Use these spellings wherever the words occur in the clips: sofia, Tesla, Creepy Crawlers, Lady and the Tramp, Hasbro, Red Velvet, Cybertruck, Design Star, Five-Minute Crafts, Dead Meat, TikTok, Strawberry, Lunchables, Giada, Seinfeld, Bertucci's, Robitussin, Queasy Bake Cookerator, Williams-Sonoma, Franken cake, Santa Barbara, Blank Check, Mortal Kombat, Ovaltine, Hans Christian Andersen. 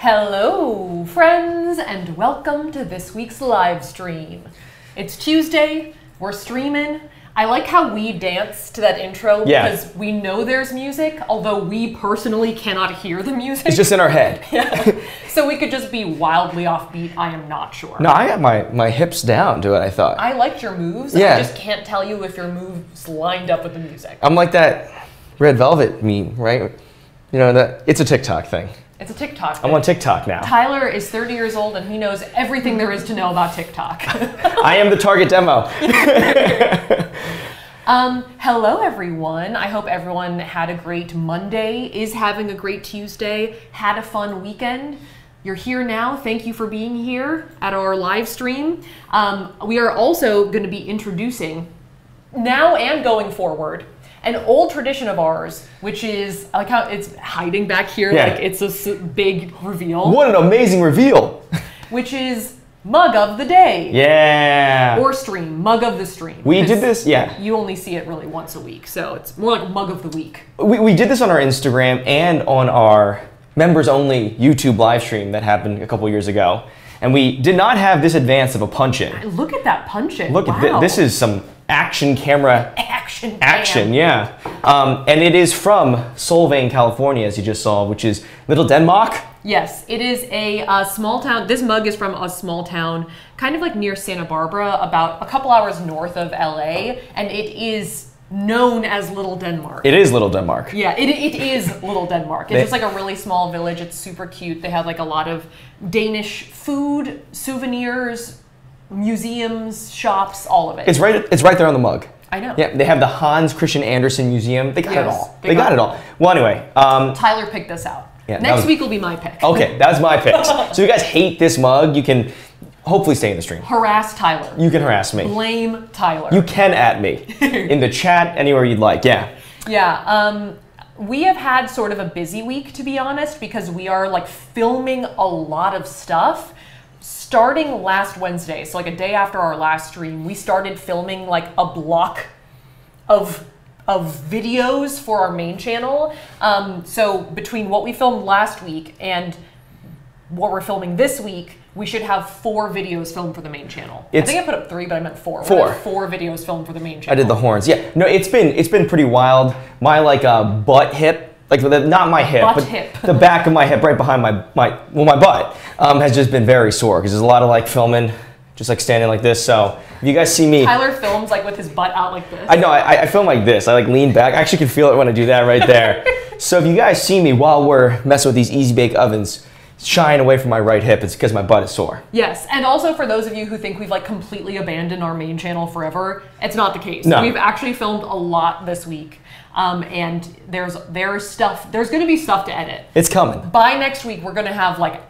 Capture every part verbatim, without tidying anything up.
Hello, friends, and welcome to this week's live stream. It's Tuesday, we're streaming. I like how we dance to that intro yeah. because we know there's music, although we personally cannot hear the music. It's just in our head. Yeah. So we could just be wildly offbeat, I am not sure. No, I got my, my hips down to it, I thought. I liked your moves, yeah. I just can't tell you if your moves lined up with the music. I'm like that Red Velvet meme, right? You know, that it's a TikTok thing. It's a TikTok thing. I'm on TikTok now. Tyler is thirty years old and he knows everything there is to know about TikTok. I am the target demo. um, hello, everyone. I hope everyone had a great Monday, is having a great Tuesday, had a fun weekend. You're here now. Thank you for being here at our live stream. Um, we are also going to be introducing, now and going forward, an old tradition of ours, which is, I like how it's hiding back here, yeah. like it's a big reveal. What an amazing reveal! Which is Mug of the Day. Yeah. Or stream, Mug of the Stream. We did this, yeah. You only see it really once a week, so it's more like Mug of the Week. We, we did this on our Instagram and on our members-only YouTube live stream that happened a couple years ago, and we did not have this advance of a punch-in. Look at that punch-in. Look wow. at th this is some action camera action action, action yeah um, and it is from Solvang, California, as you just saw, which is Little Denmark. Yes, it is a uh, small town. This mug is from a small town kind of like near Santa Barbara, about a couple hours north of L A, and it is known as Little Denmark. It is Little Denmark. Yeah, it, it is Little Denmark. It's just like a really small village. It's super cute. They have like a lot of Danish food, souvenirs, museums, shops, all of it. It's right. It's right there on the mug. I know. Yeah, they have the Hans Christian Andersen Museum. They got yes, it all. They, they got, got it all. Well, anyway. Um, Tyler picked this out. Yeah, Next was, week will be my pick. Okay, that was my pick. So you guys hate this mug? You can hopefully stay in the stream. Harass Tyler. You can harass me. Blame Tyler. You can at me in the chat, anywhere you'd like. Yeah. Yeah. Um, we have had sort of a busy week, to be honest, because we are like filming a lot of stuff. Starting last Wednesday, so like a day after our last stream, we started filming like a block of of videos for our main channel. Um, so between what we filmed last week and what we're filming this week, we should have four videos filmed for the main channel. It's I think I put up three, but I meant four. Four. Four videos filmed for the main channel. I did the horns. Yeah. No, it's been it's been pretty wild. My like uh, butt hip. Like, the, not my hip, butt but hip. The back of my hip, right behind my, my well, my butt, um, has just been very sore because there's a lot of, like, filming, just, like, standing like this. So if you guys see me... Tyler films, like, with his butt out like this. I know. I, I film like this. I, like, lean back. I actually can feel it when I do that right there. So if you guys see me while we're messing with these Easy-Bake Ovens, shying away from my right hip, it's because my butt is sore. Yes, and also for those of you who think we've like completely abandoned our main channel forever, it's not the case. No. We've actually filmed a lot this week, um, and there's there's stuff. There's going to be stuff to edit. It's coming. By next week, we're going to have like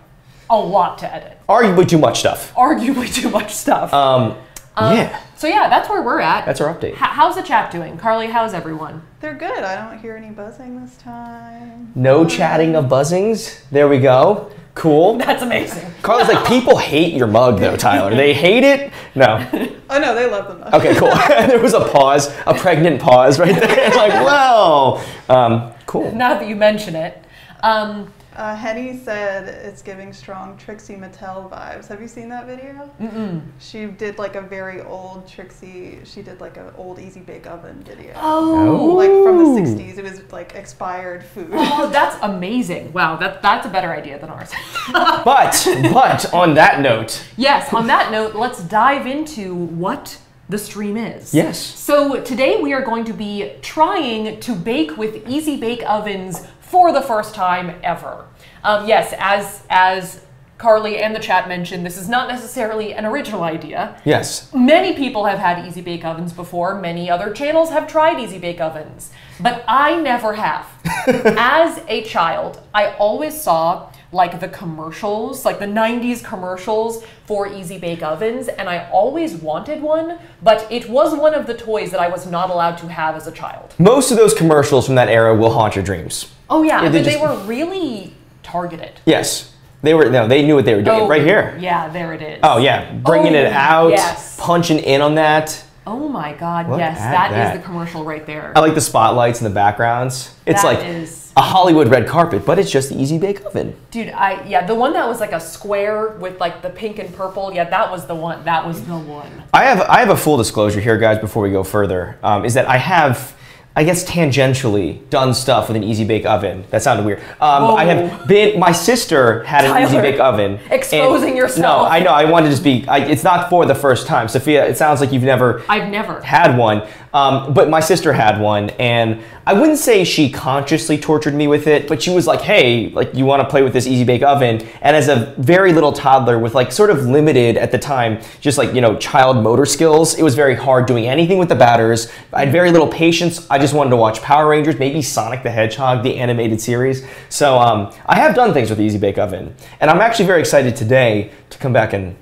a lot to edit. Arguably too much stuff. Arguably too much stuff. Um, um yeah. So yeah, that's where we're at. That's our update. H how's the chat doing, Carly? How's everyone? They're good. I don't hear any buzzing this time. No um, chatting of buzzings. There we go. Cool. That's amazing. Carla's like, people hate your mug though, Tyler. They hate it? No. Oh no, they love the mug. Okay, cool. There was a pause, a pregnant pause right there. Like, wow. Um, cool. Now that you mention it. Um, uh, Henny said it's giving strong Trixie Mattel vibes. Have you seen that video? Mm-mm. She did like a very old Trixie, she did like an old Easy Bake Oven video. Oh. Like from the sixties. It was like expired food. Oh, that's amazing. Wow, that, that's a better idea than ours. but, but on that note. Yes, on that note, let's dive into what the stream is. Yes. So today we are going to be trying to bake with Easy Bake Ovens for the first time ever. Um, yes, as as Carly and the chat mentioned, this is not necessarily an original idea. Yes. Many people have had Easy Bake Ovens before. Many other channels have tried Easy Bake Ovens, but I never have. As a child, I always saw like the commercials, like the nineties commercials for Easy Bake Ovens, and I always wanted one, but it was one of the toys that I was not allowed to have as a child. Most of those commercials from that era will haunt your dreams. Oh yeah, yeah they, just... they were really targeted. Yes. They were no, they knew what they were doing. Oh, right here. Yeah, there it is. Oh yeah, bringing oh, it out, yes. punching in on that. Oh my God, Look yes, that, that is the commercial right there. I like the spotlights and the backgrounds. It's that like is... a Hollywood red carpet, but it's just the Easy-Bake Oven. Dude, I yeah, the one that was like a square with like the pink and purple, yeah, that was the one. That was the one. I have I have a full disclosure here, guys, before we go further, um, is that I have, I guess tangentially, done stuff with an Easy-Bake Oven. That sounded weird. Um, I have been, my sister had an Easy-Bake Oven. Exposing yourself. No, I know, I wanted to speak. I, it's not for the first time. Safiya, it sounds like you've never. I've never. Had one. Um, but my sister had one, and I wouldn't say she consciously tortured me with it, but she was like, hey, like, you want to play with this Easy-Bake Oven? And as a very little toddler with like sort of limited at the time, just like, you know, child motor skills, it was very hard doing anything with the batters. I had very little patience. I just wanted to watch Power Rangers, maybe Sonic the Hedgehog, the animated series. So um, I have done things with the Easy-Bake Oven, and I'm actually very excited today to come back and,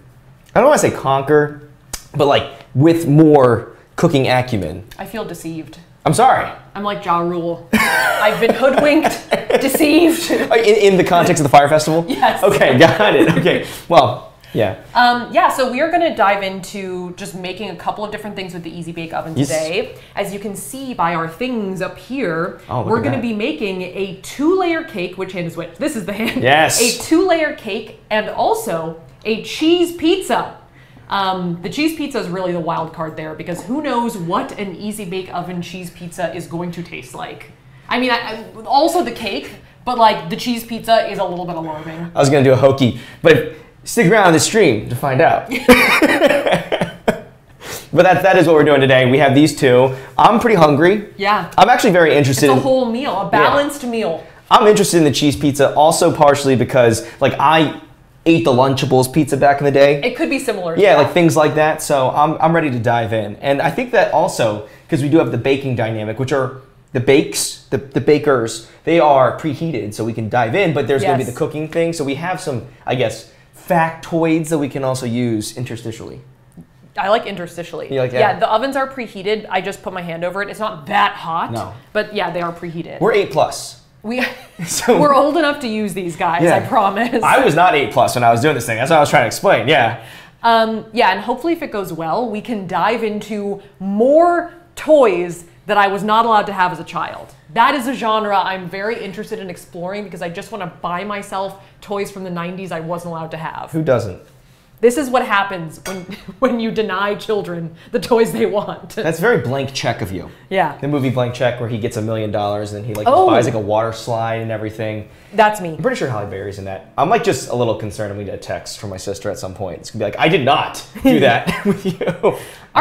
I don't want to say conquer, but like with more cooking acumen. I feel deceived. I'm sorry. I'm like Ja Rule. I've been hoodwinked, deceived. In, in the context of the Fire Festival? Yes. Okay, got it. Okay, well, yeah. Um, yeah, so we are going to dive into just making a couple of different things with the Easy-Bake Oven today. Yes. As you can see by our things up here, oh, we're going to be making a two-layer cake. Which hand is which? This is the hand. Yes. A two-layer cake and also a cheese pizza. Um, the cheese pizza is really the wild card there, because who knows what an Easy-Bake Oven cheese pizza is going to taste like. I mean, I, I, also the cake, but like the cheese pizza is a little bit alarming. I was going to do a hokey, but stick around the stream to find out. But that, that is what we're doing today. We have these two. I'm pretty hungry. Yeah. I'm actually very interested. It's a whole meal, a balanced yeah. meal. I'm interested in the cheese pizza also partially because like I... ate the Lunchables pizza back in the day. It could be similar. Yeah, yeah. like things like that. So I'm, I'm ready to dive in. And I think that also, because we do have the baking dynamic, which are the bakes, the, the bakers, they are preheated so we can dive in, but there's yes. gonna be the cooking thing. So we have some, I guess, factoids that we can also use interstitially. I like interstitially. You like that? Yeah, the ovens are preheated. I just put my hand over it. It's not that hot, no. but yeah, they are preheated. We're eight plus. We, so, we're old enough to use these guys, yeah. I promise. I was not eight plus when I was doing this thing. That's what I was trying to explain, yeah. Um, yeah, and hopefully if it goes well, we can dive into more toys that I was not allowed to have as a child. That is a genre I'm very interested in exploring because I just want to buy myself toys from the nineties I wasn't allowed to have. Who doesn't? This is what happens when, when you deny children the toys they want. That's very Blank Check of you. Yeah. The movie Blank Check where he gets a million dollars and he like oh. buys like a water slide and everything. That's me. I'm pretty sure Halle Berry's in that. I'm like just a little concerned I'm going to get a text from my sister at some point. It's going to be like, I did not do that with you. All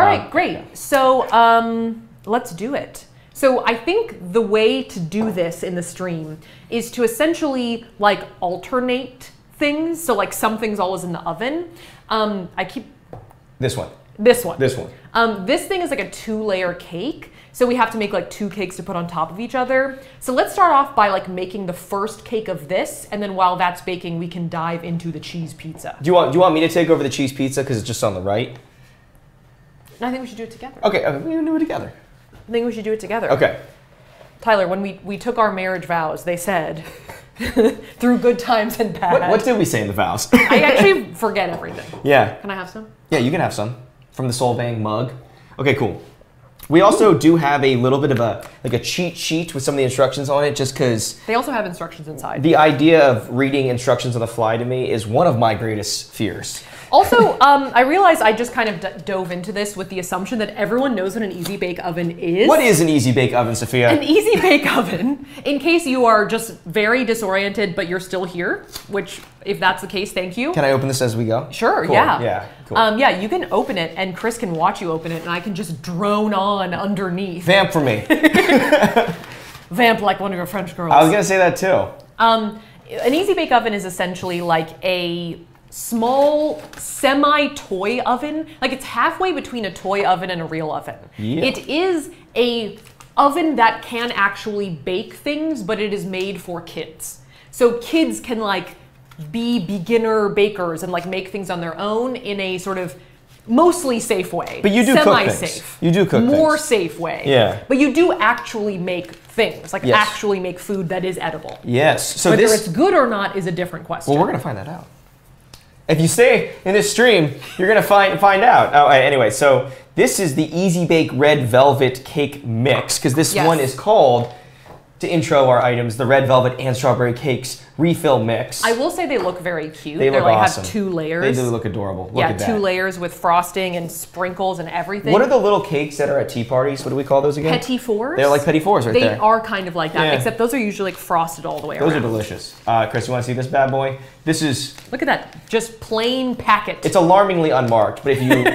um, right, great. Yeah. So um, let's do it. So I think the way to do this in the stream is to essentially like alternate things, so like some things always in the oven. Um, I keep... This one. This one. This one. Um, this thing is like a two-layer cake, so we have to make like two cakes to put on top of each other. So let's start off by like making the first cake of this, and then while that's baking, we can dive into the cheese pizza. Do you want, do you want me to take over the cheese pizza because it's just on the right? I think we should do it together. Okay, okay, we can do it together. I think we should do it together. Okay. Tyler, when we, we took our marriage vows, they said... through good times and bad. What, what did we say in the vows? I actually forget everything. Yeah. Can I have some? Yeah, you can have some from the Solvang mug. Okay, cool. We also Ooh. do have a little bit of a like a cheat sheet with some of the instructions on it, just because they also have instructions inside. The idea of reading instructions on the fly to me is one of my greatest fears. Also, um, I realized I just kind of d dove into this with the assumption that everyone knows what an Easy-Bake Oven is. What is an Easy-Bake Oven, Safiya? An Easy-Bake Oven, in case you are just very disoriented but you're still here, which if that's the case, thank you. Can I open this as we go? Sure, cool. yeah. Yeah, cool. um, yeah, you can open it and Chris can watch you open it and I can just drone on underneath. Vamp for me. Vamp like one of your French girls. I was going to say that too. Um, an Easy-Bake Oven is essentially like a... small semi-toy oven. Like it's halfway between a toy oven and a real oven. Yeah. It is a oven that can actually bake things, but it is made for kids. So kids can like be beginner bakers and like make things on their own in a sort of mostly safe way. But you do cook things. You do cook more things. safe way. Yeah. But you do actually make things, like yes. actually make food that is edible. Yes. So whether this... it's good or not is a different question. Well, we're gonna find that out. If you stay in this stream, you're gonna find find out. Oh, anyway, so this is the Easy Bake Red Velvet Cake Mix because this yes. one is called to intro our items, the Red Velvet and Strawberry Cakes refill mix. I will say they look very cute. They look like awesome. They have two layers. They do look adorable. Look yeah, at that. two layers with frosting and sprinkles and everything. What are the little cakes that are at tea parties? What do we call those again? Petit fours. They're like petit fours right they there. They are kind of like that, yeah. except those are usually like frosted all the way those around. Those are delicious. Uh, Chris, you want to see this bad boy? This is... Look at that. Just plain packet. It's alarmingly unmarked, but if you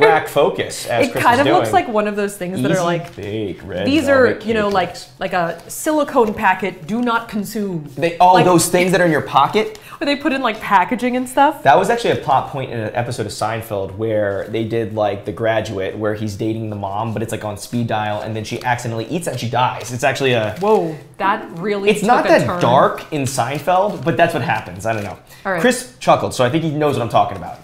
rack focus, as It Chris kind of doing, looks like one of those things Easy that are like... Bake, red these are, you know, like, like a silicone packet, do not consume. They all... Oh, like, those things that are in your pocket? Or they put in like packaging and stuff? That was actually a plot point in an episode of Seinfeld where they did like The Graduate where he's dating the mom, but it's like on speed dial and then she accidentally eats and she dies. It's actually a... Whoa, that really It's took not that a turn. dark in Seinfeld, but that's what happens. I don't know. All right. Chris chuckled, so I think he knows what I'm talking about.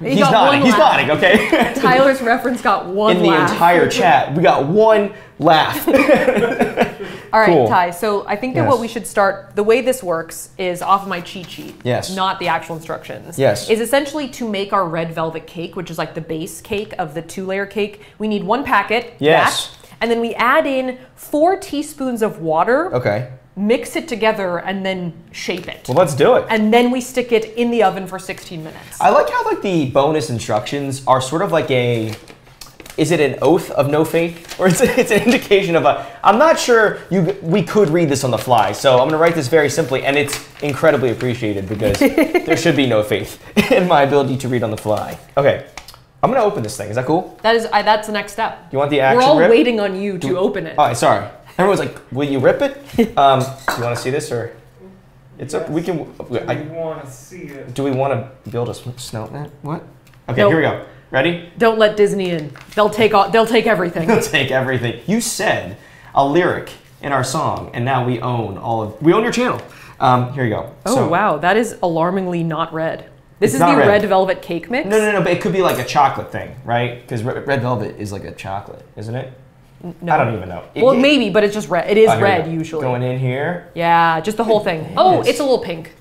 He he's nodding, he's nodding, okay? Tyler's reference got one in laugh. In the entire chat, we got one laugh. All right, cool. Ty, so I think that yes. what we should start, the way this works is off of my cheat sheet, yes. not the actual instructions. Yes. Is essentially to make our Red Velvet cake, which is like the base cake of the two-layer cake, we need one packet, yes. that, and then we add in four teaspoons of water. Okay. Mix it together and then shape it. Well, let's do it. And then we stick it in the oven for sixteen minutes. I like how like the bonus instructions are sort of like a, is it an oath of no faith? Or it's, a, it's an indication of a, I'm not sure you, we could read this on the fly. So I'm gonna write this very simply and it's incredibly appreciated because there should be no faith in my ability to read on the fly. Okay. I'm gonna open this thing, is that cool? That is, I, that's the next step. You want the action We're all rip? waiting on you to Do, open it. All right, sorry. Everyone's like, will you rip it? Um, do you want to see this or? It's yes. a, we can. Do I, we want to see it? Do we want to build a snow mat? What? Okay, nope. Here we go. Ready? Don't let Disney in. They'll take all, They'll take everything. They'll take everything. You said a lyric in our song, and now we own all of. We own your channel. Um, here you go. Oh so, wow, that is alarmingly not red. This is the red. red Velvet cake mix. No, no, no, but it could be like a chocolate thing, right? Because Red Velvet is like a chocolate, isn't it? No. I don't even know. It, well, it, maybe, but it's just red. It is oh, red, usually. Going in here. Yeah, just the whole thing. It oh, is. It's a little pink.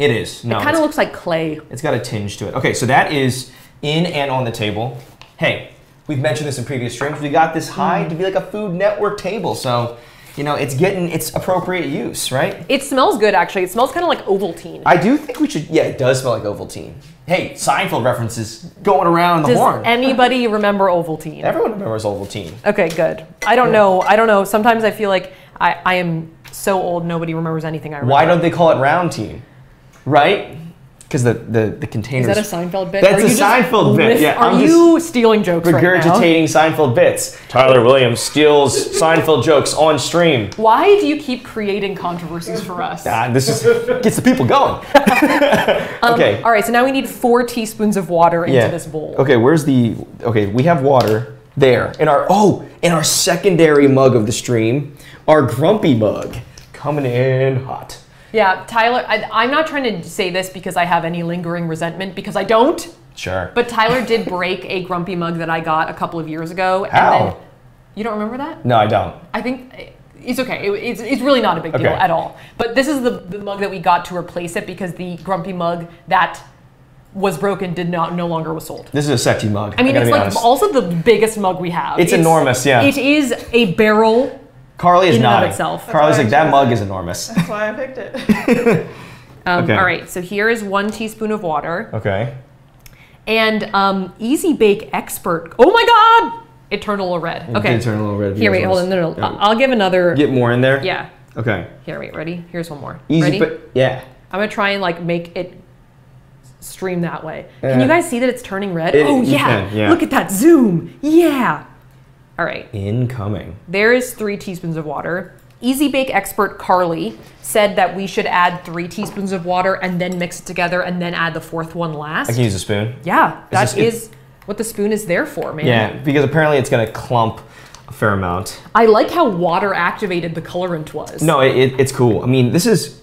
It is. No, it kind of looks like clay. It's got a tinge to it. Okay, so that is in and on the table. Hey, we've mentioned this in previous streams. We got this high mm. to be like a Food Network table, so... You know, it's getting its appropriate use, right? It smells good, actually. It smells kind of like Ovaltine. I do think we should, yeah, it does smell like Ovaltine. Hey, Seinfeld references going around the does horn. Does anybody remember Ovaltine? Everyone remembers Ovaltine. Okay, good. I don't yeah. know. I don't know. Sometimes I feel like I, I am so old, nobody remembers anything I remember. Why don't they call it Roundtine, right? Because the, the, the containers... Is that a Seinfeld bit? That's a Seinfeld bit, yeah. Are I'm you stealing jokes right now? Regurgitating Seinfeld bits. Tyler Williams steals Seinfeld jokes on stream. Why do you keep creating controversies for us? Ah, this is, gets the people going. um, okay. All right, so now we need four teaspoons of water into yeah. this bowl. Okay, where's the... Okay, we have water there. In our Oh, in our secondary mug of the stream, our grumpy mug coming in hot. Yeah, Tyler, I, I'm not trying to say this because I have any lingering resentment, because I don't. Sure. But Tyler did break a grumpy mug that I got a couple of years ago. How? And then, you don't remember that? No, I don't. I think it's okay. It, it's, it's really not a big okay. deal at all. But this is the, the mug that we got to replace it because the grumpy mug that was broken did not no longer was sold. This is a sexy mug. I mean, I it's like honest. also the biggest mug we have. It's, it's enormous, yeah. It is a barrel. Carly is not itself. That's Carly's like, that mug is enormous. That's why I picked it. um, okay. All right, so here is one teaspoon of water. Okay. And um, Easy Bake Expert. Oh my God! It turned a little red. It okay. It turned a little red. Here, wait, hold on. No, no, no. I'll give another. Get more in there? Yeah. Okay. Here, wait, ready? Here's one more. Easy, ready? But yeah. I'm gonna try and like make it stream that way. Uh, can you guys see that it's turning red? It, oh yeah. Can, yeah. Look at that zoom. Yeah. All right. Incoming. There is three teaspoons of water. Easy Bake Expert Carly said that we should add three teaspoons of water and then mix it together and then add the fourth one last. I can use a spoon. Yeah, that is, this, is what the spoon is there for, man. Yeah, because apparently it's going to clump a fair amount. I like how water activated the colorant was. No, it, it, it's cool. I mean, this is...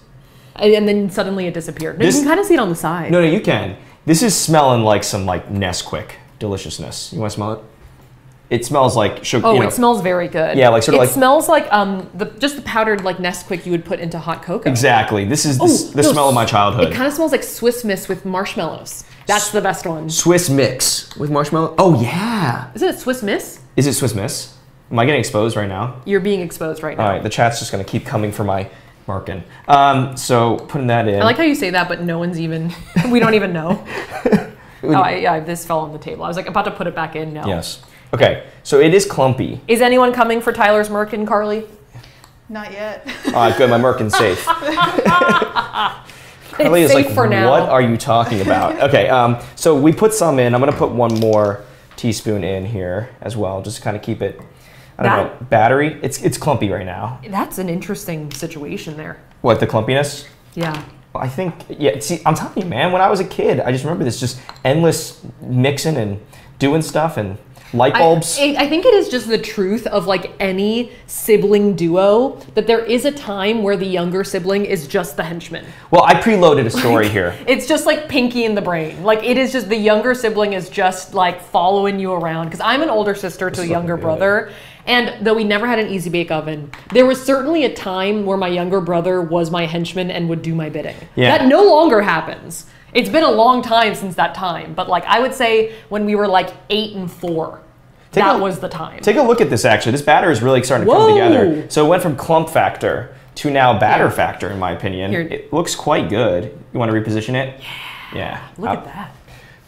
And then suddenly it disappeared. No, this, you can kind of see it on the side. No, no, you can. This is smelling like some like Nesquik deliciousness. You want to smell it? It smells like sugar. Oh, you know, it smells very good. Yeah, like sort of it like. It smells like um the just the powdered like Nesquik you would put into hot cocoa. Exactly. This is the, oh, the no, smell of my childhood. It kind of smells like Swiss Miss with marshmallows. That's S the best one. Swiss mix with marshmallow. Oh yeah. Is it Swiss Miss? Is it Swiss Miss? Am I getting exposed right now? You're being exposed right now. All right, the chat's just going to keep coming for my marking. Um, so putting that in. I like how you say that, but no one's even, we don't even know. Oh, I, yeah, this fell on the table. I was like about to put it back in. No. Yes. Okay, so it is clumpy. Is anyone coming for Tyler's Merkin, Carly? Not yet. All right, good, my Merkin's safe. Carly it's is safe like, for what now. Are you talking about? Okay, um, so we put some in. I'm gonna put one more teaspoon in here as well, just to kind of keep it, I don't that, know, battery. It's, it's clumpy right now. That's an interesting situation there. What, the clumpiness? Yeah. I think, yeah, see, I'm telling you, man, when I was a kid, I just remember this just endless mixing and doing stuff and light bulbs. I, I think it is just the truth of like any sibling duo that there is a time where the younger sibling is just the henchman. Well, I preloaded a story like, here. It's just like Pinky in the Brain. Like it is just the younger sibling is just like following you around. Because I'm an older sister to a younger brother. And though we never had an Easy Bake Oven, there was certainly a time where my younger brother was my henchman and would do my bidding. Yeah. That no longer happens. It's been a long time since that time, but like I would say when we were like eight and four, take that a, was the time. Take a look at this actually. This batter is really starting to Whoa. Come together. So it went from clump factor to now batter yeah. factor in my opinion. Here. It looks quite good. You want to reposition it? Yeah. Yeah. Look I'll, at that.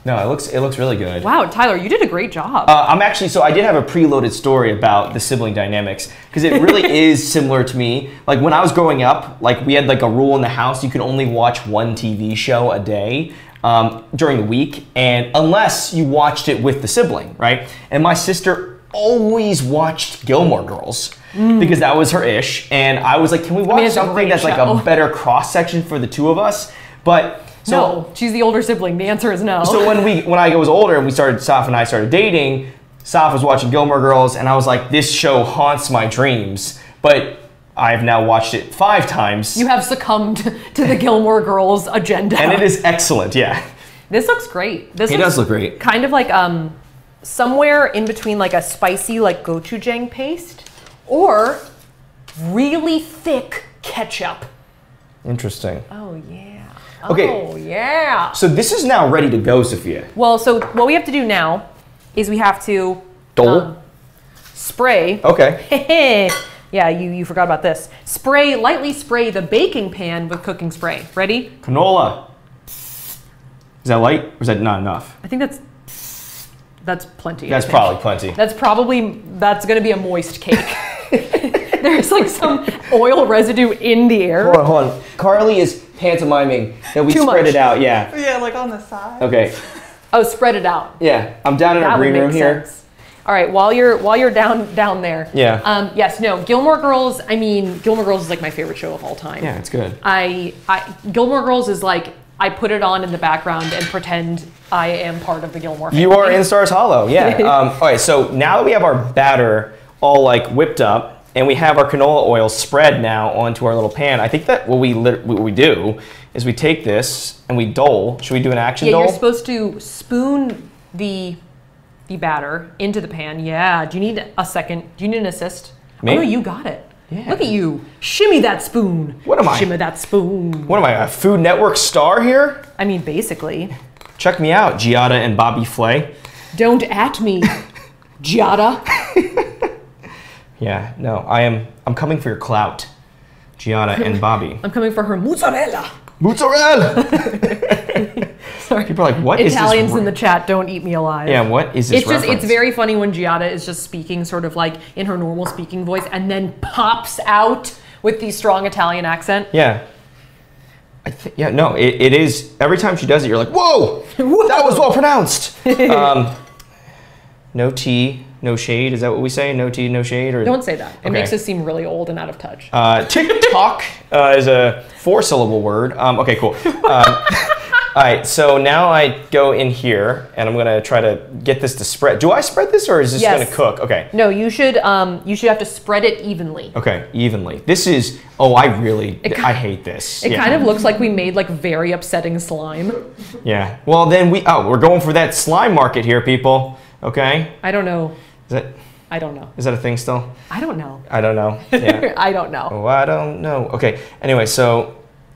No, it looks it looks really good. Wow, Tyler, you did a great job. Uh, I'm actually, so I did have a preloaded story about the sibling dynamics because it really is similar to me. Like when I was growing up, like we had like a rule in the house, you could only watch one T V show a day um, during the week, and unless you watched it with the sibling, right? And my sister always watched Gilmore Girls mm. because that was her ish, and I was like, can we watch I mean, something that's show. Like a better cross section for the two of us? But So, no, she's the older sibling. The answer is no. So when we, when I was older and we started, Saf and I started dating, Saf was watching Gilmore Girls and I was like, this show haunts my dreams, but I've now watched it five times. You have succumbed to the Gilmore Girls agenda. And it is excellent, yeah. This looks great. This it looks does look great. Kind of like um, somewhere in between like a spicy like gochujang paste or really thick ketchup. Interesting. Oh, yeah. Okay. Oh, yeah. So this is now ready to go, Sophia. Well, so what we have to do now is we have to Dole? Um, spray. Okay. Yeah, you, you forgot about this. Spray, lightly spray the baking pan with cooking spray. Ready? Canola. Is that light or is that not enough? I think that's that's plenty. That's probably plenty. That's probably, that's going to be a moist cake. There's like some oil residue in the air. Hold on, hold on. Carly is pantomiming that we Too spread much. It out, yeah. Yeah, like on the side. Okay. Oh, spread it out. Yeah, I'm down in that our green room here. Sense. All right, while you're while you're down down there. Yeah. Um, yes, no, Gilmore Girls. I mean, Gilmore Girls is like my favorite show of all time. Yeah, it's good. I I Gilmore Girls is like I put it on in the background and pretend I am part of the Gilmore family. You are in Stars Hollow. Yeah. um, all right, so now that we have our batter all like whipped up. And we have our canola oil spread now onto our little pan. I think that what we what we do is we take this and we dole. Should we do an action yeah, dole? Yeah, you're supposed to spoon the the batter into the pan. Yeah. Do you need a second? Do you need an assist? Maybe. Oh no, you got it. Yeah. Look at you. Shimmy that spoon. What am I? Shimmy that spoon. What am I, a Food Network star here? I mean, basically. Check me out, Giada and Bobby Flay. Don't at me, Giada. Yeah, no, I am, I'm coming for your clout, Giada and Bobby. I'm coming for her mozzarella. Mozzarella! Sorry. People are like, what Italians is this? Italians in the chat, don't eat me alive. Yeah, what is this It's reference? Just, it's very funny when Giada is just speaking sort of like in her normal speaking voice and then pops out with the strong Italian accent. Yeah. I th yeah, no, it, it is, every time she does it, you're like, whoa, whoa. That was well pronounced. um, no tea. No shade, is that what we say? No tea, no shade? Or don't say that. It okay. makes us seem really old and out of touch. Uh, TikTok uh, is a four-syllable word. Um, okay, cool. Um, all right, so now I go in here, and I'm gonna try to get this to spread. Do I spread this, or is this yes. gonna cook? Okay. No, you should. Um, you should have to spread it evenly. Okay, evenly. This is. Oh, I really. It I hate this. It yeah. kind of looks like we made like very upsetting slime. Yeah. Well, then we. Oh, we're going for that slime market here, people. Okay. I don't know. Is that, I don't know. Is that a thing still? I don't know. I don't know. Yeah. I don't know. Oh, I don't know. Okay. Anyway, so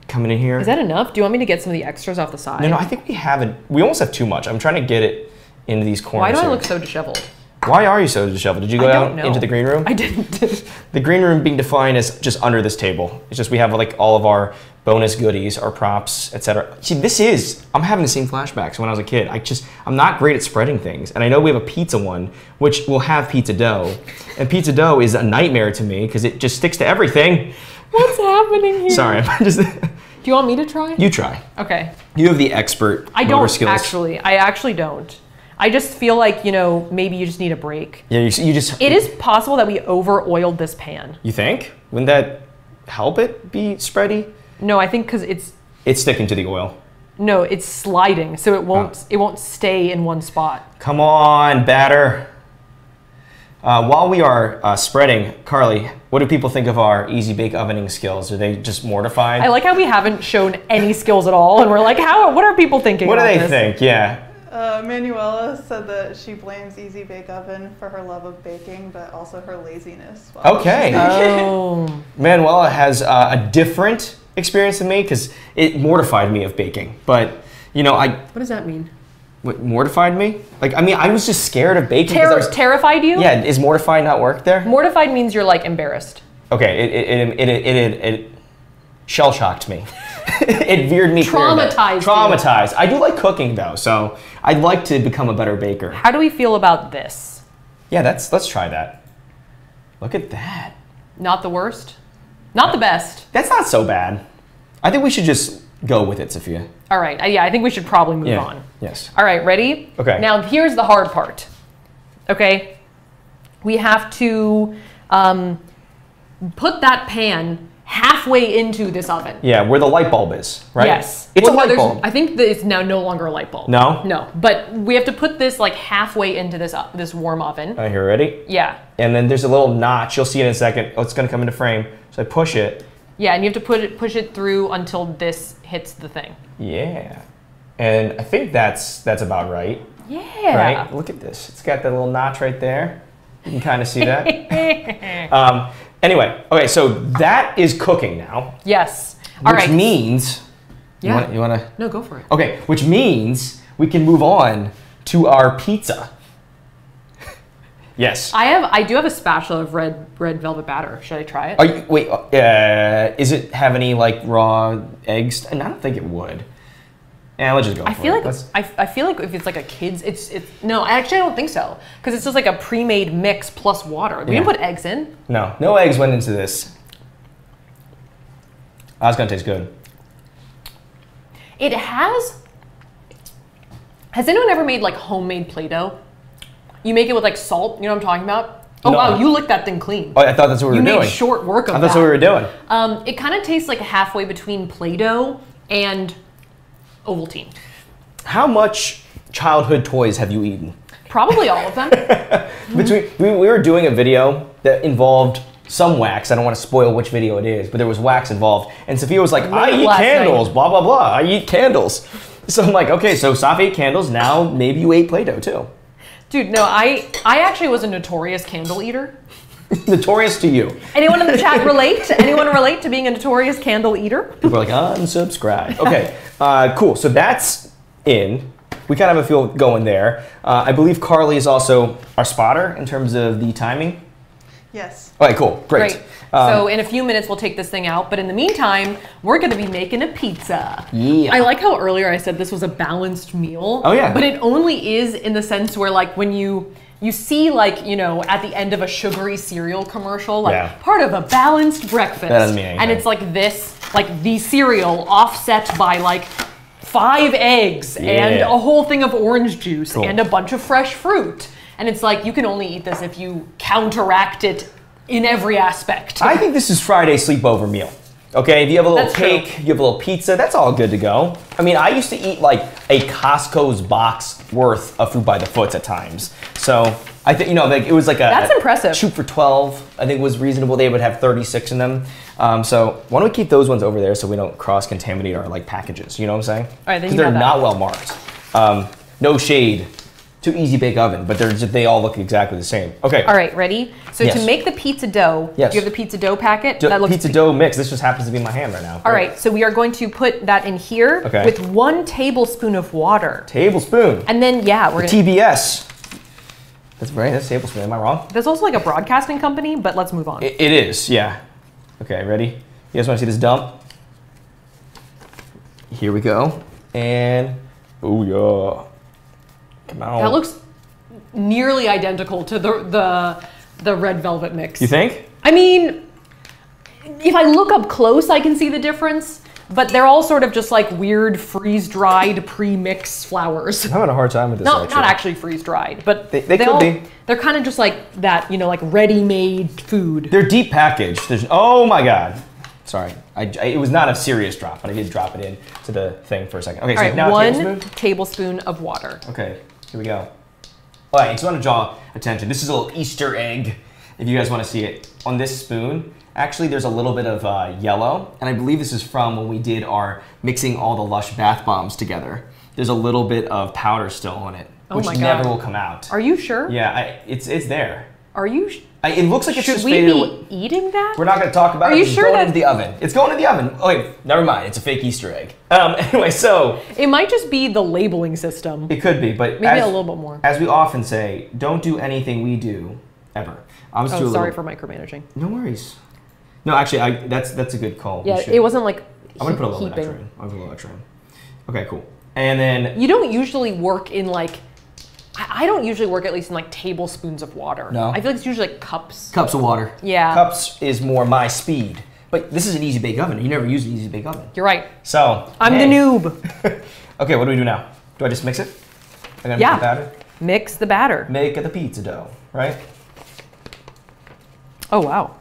coming in here. Is that enough? Do you want me to get some of the extras off the side? No, no. I think we haven't. We almost have too much. I'm trying to get it into these corners. Why do here. I look so disheveled? Why are you so disheveled? Did you go out into the green room? I didn't. The green room being defined as just under this table. It's just we have like all of our bonus goodies, our props, et cetera. See, this is, I'm having the same flashbacks when I was a kid. I just, I'm not great at spreading things. And I know we have a pizza one, which will have pizza dough. And pizza dough is a nightmare to me because it just sticks to everything. What's happening here? Sorry, I'm just. Do you want me to try? You try. Okay. You have the expert I motor skills. I don't actually, I actually don't. I just feel like, you know, maybe you just need a break. Yeah, you, you just... It is possible that we over-oiled this pan. You think? Wouldn't that help it be spready? No, I think because it's... It's sticking to the oil. No, it's sliding, so it won't, oh. it won't stay in one spot. Come on, batter. Uh, while we are uh, spreading, Carly, what do people think of our Easy-Bake Ovening skills? Are they just mortified? I like how we haven't shown any skills at all, and we're like, how? What are people thinking What do they this? think? Yeah. Uh, Manuela said that she blames Easy Bake Oven for her love of baking, but also her laziness. Okay. Oh. Manuela has uh, a different experience than me because it mortified me of baking. But, you know, I... What does that mean? What, mortified me? Like, I mean, I was just scared of baking. Ter I was, terrified you? Yeah. Is mortified not work there? Mortified means you're, like, embarrassed. Okay. It... it, it, it, it, it, it shell-shocked me. It veered me. Traumatized. Traumatized. I do like cooking though, so I'd like to become a better baker. How do we feel about this? Yeah, that's let's try that. Look at that. Not the worst. Not the best. That's not so bad. I think we should just go with it, Safiya. All right. Yeah, I think we should probably move yeah. on. Yes. All right, ready? Okay. Now here's the hard part. Okay. We have to um, put that pan halfway into this oven. Yeah, where the light bulb is, right? Yes. It's well, a light no, bulb. I think that it's now no longer a light bulb. No? No, but we have to put this like halfway into this uh, this warm oven. All right, here, ready? Yeah. And then there's a little notch. You'll see it in a second. Oh, it's gonna come into frame. So I push it. Yeah, and you have to put it, push it through until this hits the thing. Yeah. And I think that's, that's about right. Yeah. Right? Look at this. It's got that little notch right there. You can kind of see that. um, Anyway, okay, so that is cooking now. Yes. All which right. Which means... Yeah. You wanna, you wanna... No, go for it. Okay, which means we can move on to our pizza. Yes. I have. I do have a spatula of red red velvet batter. Should I try it? Are you, wait, uh, is it have any, like, raw eggs? And I don't think it would. Yeah, let's just go I for feel it. Like I, I feel like if it's like a kid's, it's, it's no, actually I don't think so. Because it's just like a pre-made mix plus water. We yeah. didn't put eggs in. No, no eggs went into this. That's oh, gonna taste good. It has, has anyone ever made like homemade Play-Doh? You make it with like salt, you know what I'm talking about? Oh no. Wow, you licked that thing clean. Oh, I thought that's what we you were doing. You made short work of I that. I thought that's what we were doing. Um, it kind of tastes like halfway between Play-Doh and Ovaltine. How much childhood toys have you eaten? Probably all of them. Between, we, we were doing a video that involved some wax. I don't want to spoil which video it is, but there was wax involved. And Safiya was like, I, I eat candles, night. blah, blah, blah. I eat candles. So I'm like, okay, so Safi ate candles. Now maybe you ate Play-Doh too. Dude, no, I, I actually was a notorious candle eater. Notorious to you. Anyone in the chat relate? Anyone relate to being a notorious candle eater? People are like, unsubscribe. Okay, uh, cool. So that's in. We kind of have a feel going there. Uh, I believe Carly is also our spotter in terms of the timing. Yes. All right, cool. Great. Great. Um, so in a few minutes, we'll take this thing out. But in the meantime, we're going to be making a pizza. Yeah. I like how earlier I said this was a balanced meal. Oh, yeah. But it only is in the sense where, like, when you... You see, like, you know, at the end of a sugary cereal commercial, like, yeah. part of a balanced breakfast. That doesn't mean anything. And it's like this, like, the cereal offset by, like, five eggs yeah. and a whole thing of orange juice cool. and a bunch of fresh fruit. And it's like, you can only eat this if you counteract it in every aspect. I think this is Friday sleepover meal. Okay, if you have a little that's cake, true. you have a little pizza, that's all good to go. I mean, I used to eat like a Costco's box worth of Food by the Foots at times. So I think, you know, like, it was like a, that's impressive. a shoot for twelve, I think was reasonable. They would have thirty-six in them. Um, so why don't we keep those ones over there so we don't cross-contaminate our like packages, you know what I'm saying? All right, then you they're not well marked. Um, no shade to Easy Bake Oven, but they're just, they all look exactly the same. Okay. All right, ready? So yes. to make the pizza dough, yes. you have the pizza dough packet. Do, that looks pizza dough mix. This just happens to be my hand right now. All right, right so we are going to put that in here okay. with one tablespoon of water. Tablespoon. And then, yeah, we're going to... T B S. That's right. That's tablespoon. Am I wrong? There's also like a broadcasting company, but let's move on. It, it is, yeah. Okay, ready? You guys want to see this dump? Here we go. And oh yeah, come on. That looks nearly identical to the the the red velvet mix. You think? I mean, if I look up close, I can see the difference. But they're all sort of just like weird freeze-dried pre-mix flours. I'm having a hard time with this. No, actually. Not actually freeze-dried, but they, they could all, be. They're kind of just like that, you know, like ready-made food. They're deep packaged. There's, oh my god, sorry, I, I, it was not a serious drop, but I did drop it in to the thing for a second. Okay, all so right, now one tablespoon? tablespoon of water. Okay, here we go. All right, I just want to draw attention. This is a little Easter egg, if you guys want to see it. On this spoon, actually, there's a little bit of uh, yellow, and I believe this is from when we did our mixing all the Lush bath bombs together. There's a little bit of powder still on it, oh which never will come out. Are you sure? Yeah, I, it's it's there. Are you? Sh I, it looks like it's just faded away. Should we be eating that? We're not going to talk about it. Are you sure? It's going into the oven. It's going in the oven. Okay, never mind. It's a fake Easter egg. Um, anyway, so it might just be the labeling system. It could be, but maybe as, a little bit more. As we often say, don't do anything we do ever. I'm just oh, sorry little, for micromanaging. No worries. No, actually, I, that's that's a good call. Yeah, it wasn't like I'm gonna put a little extra in. I'm gonna put a little extra in. Okay, cool. And then you don't usually work in like I, I don't usually work at least in like tablespoons of water. No, I feel like it's usually like cups. Cups of water. Yeah. Cups is more my speed. But this is an Easy Bake Oven. You never use an Easy Bake Oven. You're right. So I'm hey. the noob. Okay, what do we do now? Do I just mix it? I gotta yeah. Make the batter. Mix the batter. Make the pizza dough, right? Oh wow.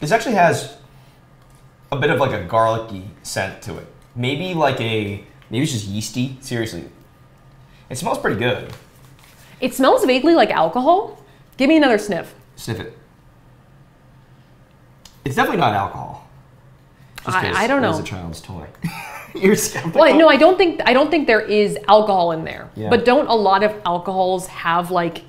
This actually has a bit of like a garlicky scent to it. Maybe like a, maybe it's just yeasty. Seriously. It smells pretty good. It smells vaguely like alcohol. Give me another sniff. Sniff it. It's definitely not alcohol. Just I, I don't know. It's a child's toy. You're skeptical. Well, no, I don't think, I don't think there is alcohol in there. Yeah. But don't a lot of alcohols have like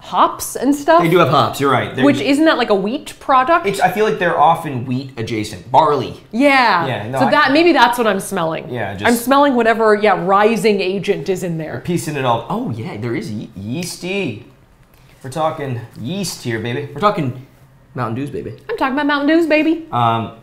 hops and stuff? They do have hops, you're right. They're Which just, isn't that like a wheat product? It's, I feel like they're often wheat adjacent. Barley. Yeah. Yeah. No, so I, that maybe that's what I'm smelling. Yeah. Just, I'm smelling whatever, yeah, rising agent is in there. We're piecing it all. Oh yeah, there is ye yeasty. We're talking yeast here, baby. We're talking Mountain Dews, baby. I'm talking about Mountain Dews, baby. Um,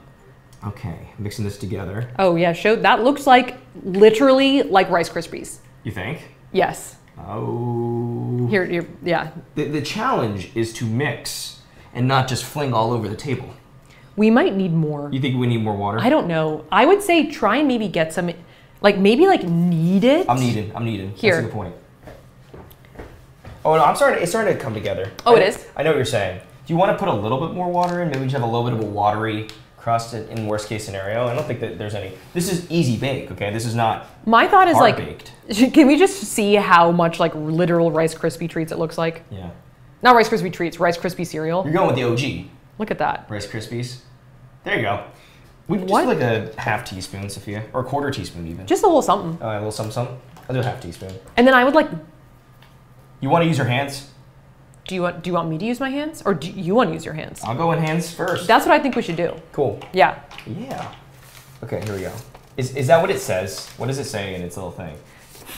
okay, mixing this together. Oh yeah, show, that looks like literally like Rice Krispies. You think? Yes. Oh. Here, here, yeah. The, the challenge is to mix and not just fling all over the table. We might need more. You think we need more water? I don't know. I would say try and maybe get some, like maybe like knead it. I'm kneading, I'm kneading. Here. That's the point. Oh no, I'm starting, it's starting to come together. Oh, I, it is? I know what you're saying. Do you want to put a little bit more water in? Maybe just have a little bit of a watery crust in worst case scenario. I don't think that there's any. This is easy bake, okay? This is not My thought is like, baked. Can we just see how much like literal Rice Krispie treats it looks like? Yeah. Not Rice Krispie treats, Rice Krispie cereal. You're going with the O G. Look at that. Rice Krispies. There you go. We just do like a half teaspoon, Safiya, or a quarter teaspoon even. Just a little something. Uh, a little something, something. I'll do a half teaspoon. And then I would like. You want to use your hands? Do you want, do you want me to use my hands? Or do you want to use your hands? I'll go in hands first. That's what I think we should do. Cool. Yeah. Yeah. Okay, here we go. Is, is that what it says? What does it say in its little thing?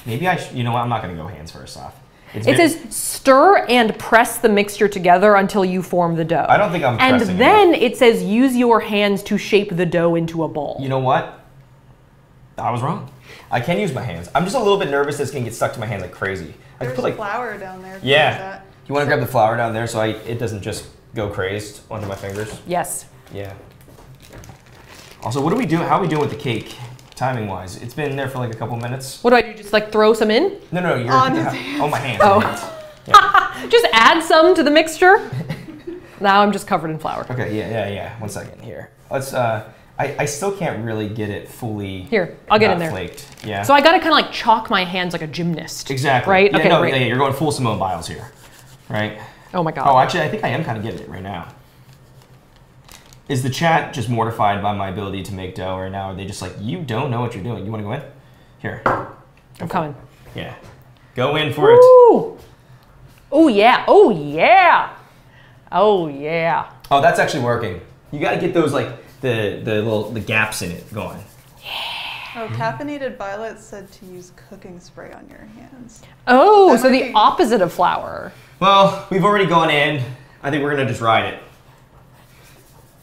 Maybe I should, you know what, I'm not going to go hands first off. It's it says stir and press the mixture together until you form the dough. I don't think I'm pressing And then enough. It says use your hands to shape the dough into a ball. You know what? I was wrong. I can use my hands. I'm just a little bit nervous this can get stuck to my hands like crazy. I There's put, like, flour down there. Yeah. That. You want to grab the flour down there so I, it doesn't just go crazed onto my fingers? Yes. Yeah. Also, what do we do? How are we doing with the cake, timing-wise? It's been there for like a couple minutes. What do I do? Just like throw some in? No, no, you're on his hands. Oh, my hands. Oh. My hands. Yeah. Just add some to the mixture. Now I'm just covered in flour. Okay. Yeah, yeah, yeah. One second here. Let's. Uh, I, I still can't really get it fully Here, I'll get in there. Flaked. Yeah. So I got to kind of like chalk my hands like a gymnast. Exactly. Right. Yeah, okay. No, yeah, you're going full Simone Biles here. Right? Oh my god. Oh, actually, I think I am kind of getting it right now. Is the chat just mortified by my ability to make dough right now? Or are they just like, you don't know what you're doing? You want to go in? Here. Go I'm coming. It. Yeah. Go in for Ooh. It. Oh, yeah. Oh, yeah. Oh, yeah. Oh, that's actually working. You got to get those, like, the, the little the gaps in it going. Yeah. Oh, caffeinated Violet said to use cooking spray on your hands. Oh, that so the be... opposite of flour. Well, we've already gone in. I think we're gonna just ride it.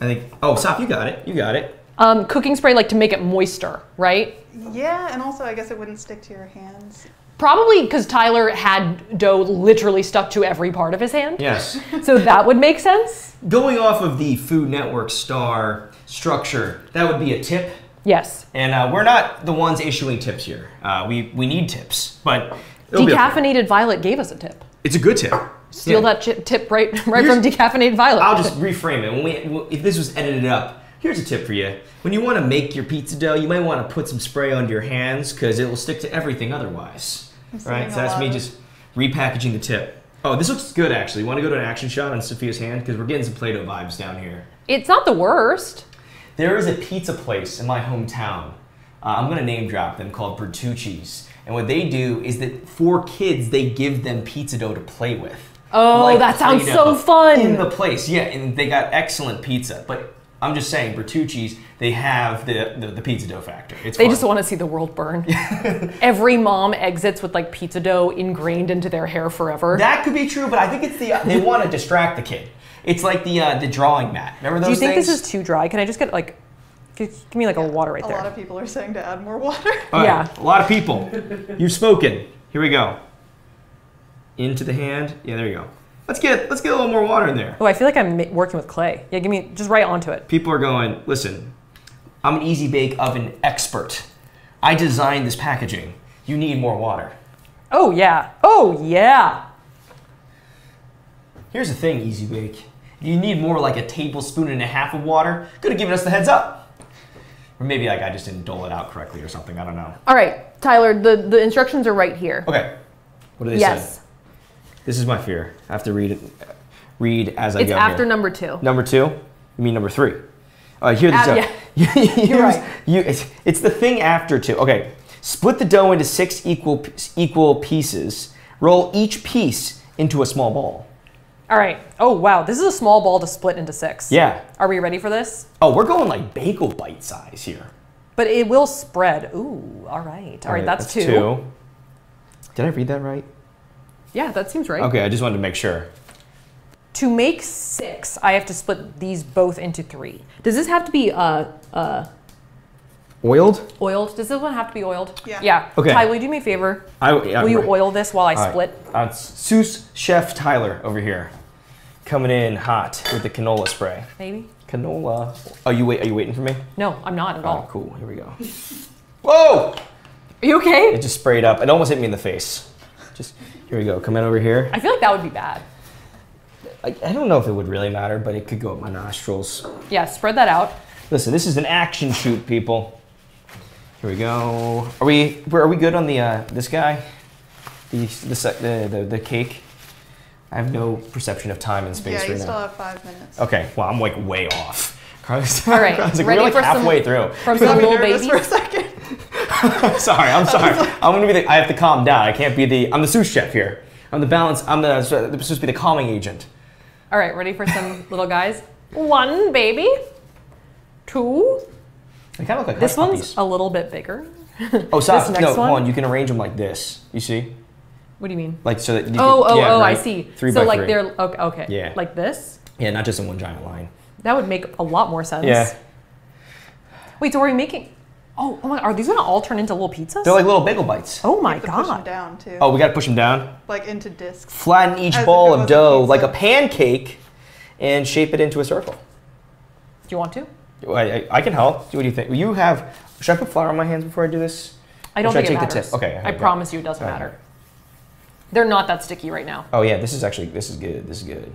I think, oh, Saf, you got it, you got it. Um, cooking spray, like to make it moister, right? Yeah, and also I guess it wouldn't stick to your hands. Probably because Tyler had dough literally stuck to every part of his hand. Yes. So that would make sense. Going off of the Food Network star structure, that would be a tip. Yes. And uh, we're not the ones issuing tips here. Uh, we, we need tips, but it'll Decaffeinated be okay. Violet gave us a tip. It's a good tip. Steal yeah. that tip right, right from Decaffeinated Violet. I'll just reframe it. When we, if this was edited up, here's a tip for you. When you want to make your pizza dough, you might want to put some spray under your hands because it will stick to everything otherwise. Right? So that's me just repackaging the tip. Oh, this looks good actually. You want to go to an action shot on Safiya's hand? Because we're getting some Play-Doh vibes down here. It's not the worst. There is a pizza place in my hometown. Uh, I'm going to name drop them, called Bertucci's. And what they do is that for kids, they give them pizza dough to play with. Oh, like that sounds so fun. In the place, yeah. And they got excellent pizza. But I'm just saying, Bertucci's, they have the, the, the pizza dough factor. It's they fun. Just want to see the world burn. Every mom exits with like pizza dough ingrained into their hair forever. That could be true, but I think it's the, they want to distract the kid. It's like the uh, the drawing mat. Remember those things? Do you think things? This is too dry? Can I just get like, give me like yeah, a water right a there. A lot of people are saying to add more water. Right, yeah. A lot of people. You've spoken. Here we go. Into the hand. Yeah, there you go. Let's get let's get a little more water in there. Oh, I feel like I'm working with clay. Yeah, give me just right onto it. People are going, listen, I'm an Easy-Bake Oven expert. I designed this packaging. You need more water. Oh yeah. Oh yeah. Here's the thing, Easy-Bake. You need more like a tablespoon and a half of water. Could have given us the heads up. Or maybe like I just didn't dole it out correctly or something. I don't know. All right, Tyler, the, the instructions are right here. Okay. What do they yes. say? This is my fear. I have to read it, read as I it's go. It's after here. number two. Number two? You mean number three? All right, here the uh, dough. Yeah. You're right. You, it's, it's the thing after two. Okay, split the dough into six equal equal pieces. Roll each piece into a small ball. All right. Oh wow, this is a small ball to split into six. Yeah. Are we ready for this? Oh, we're going like bagel bite size here. But it will spread. Ooh. All right. All, all right, right. That's, that's two. two. Did I read that right? Yeah, that seems right. Okay, I just wanted to make sure. To make six, I have to split these both into three. Does this have to be uh, uh, oiled? Oiled. Does this one have to be oiled? Yeah. Yeah. Okay. Ty, will you do me a favor? I, yeah, will you right. oil this while I All split? Right. Uh, sous chef Tyler over here, coming in hot with the canola spray. Maybe. Canola. Are you wait? Are you waiting for me? No, I'm not at oh, all. Cool. Here we go. Whoa! Are you okay? It just sprayed up. It almost hit me in the face. Just. Here we go, come in over here. I feel like that would be bad. I, I don't know if it would really matter, but it could go up my nostrils. Yeah, spread that out. Listen, this is an action shoot, people. Here we go. Are we are we good on the uh, this guy? The, the, the, the cake? I have no perception of time and space right now. Yeah, you still have five minutes. Okay, well, I'm like way off. Carlos, all right, I was like, ready we're like for halfway some, through. From some little baby? For a second. I'm sorry, I'm sorry. I'm gonna be the, I have to calm down. I can't be the, I'm the sous chef here. I'm the balance, I'm the, supposed to be the calming agent. All right, ready for some little guys? One, baby. Two. They kind of look like this one's puppies. A little bit bigger. Oh, sorry, no, one. one, you can arrange them like this, you see? What do you mean? Like so that you can, Oh, oh, yeah, oh, right? I see. Three so by like three. They're, okay, okay. Yeah. Like this? Yeah, not just in one giant line. That would make a lot more sense. Yeah. Wait, so are we making, Oh, oh my! Are these gonna all turn into little pizzas? They're like little bagel bites. Oh my god! Push them down too. Oh, we gotta push them down. Like into discs. Flatten each As ball of dough a like a pancake, and shape it into a circle. Do you want to? I, I, I can help. What do you think? You have? Should I put flour on my hands before I do this? I don't think I take it matters. The tip? Okay. I, I promise you, it doesn't right. matter. They're not that sticky right now. Oh yeah, this is actually this is good. This is good.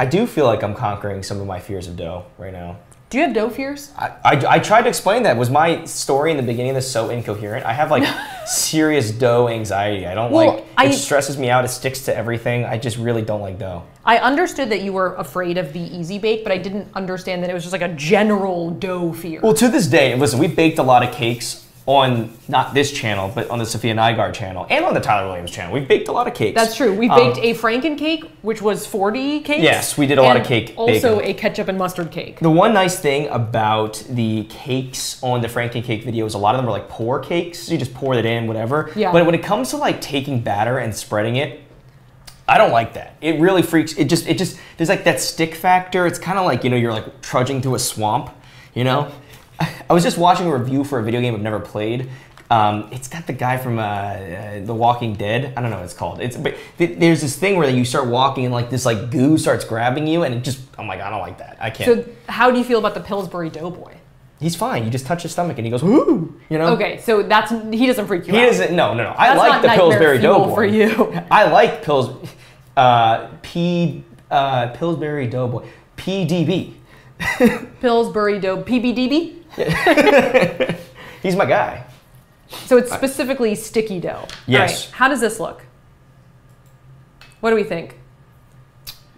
I do feel like I'm conquering some of my fears of dough right now. Do you have dough fears? I, I, I tried to explain that. Was my story in the beginning of this so incoherent? I have like serious dough anxiety. I don't well, like, I, it stresses me out. It sticks to everything. I just really don't like dough. I understood that you were afraid of the easy bake, but I didn't understand that it was just like a general dough fear. Well, to this day, listen, we baked a lot of cakes on not this channel, but on the Safiya Nygaard channel and on the Tyler Williams channel. We've baked a lot of cakes. That's true. We baked um, a Franken cake, which was forty cakes. Yes, we did a lot of cake also baking. A ketchup and mustard cake. The one nice thing about the cakes on the Franken cake video is a lot of them are like pour cakes. So you just pour it in, whatever. Yeah. But when it comes to like taking batter and spreading it, I don't like that. It really freaks. It just, it just, there's like that stick factor. It's kind of like, you know, you're like trudging through a swamp, you know? I was just watching a review for a video game I've never played. Um, it's got the guy from uh, uh, The Walking Dead. I don't know what it's called. It's but th there's this thing where you start walking and like this like goo starts grabbing you, and it just, oh my god, I don't like that. I can't. So how do you feel about the Pillsbury Doughboy? He's fine. You just touch his stomach and he goes, woo, you know? Okay, so that's, he doesn't freak you he out. He doesn't. No, no, no. I that's like the Pillsbury Doughboy. For you. I like Pills. Uh, P. Uh, Pillsbury Doughboy. P D B. Pillsbury Dough, P B D B? He's my guy. So it's specifically sticky dough. Yes. Right. How does this look? What do we think?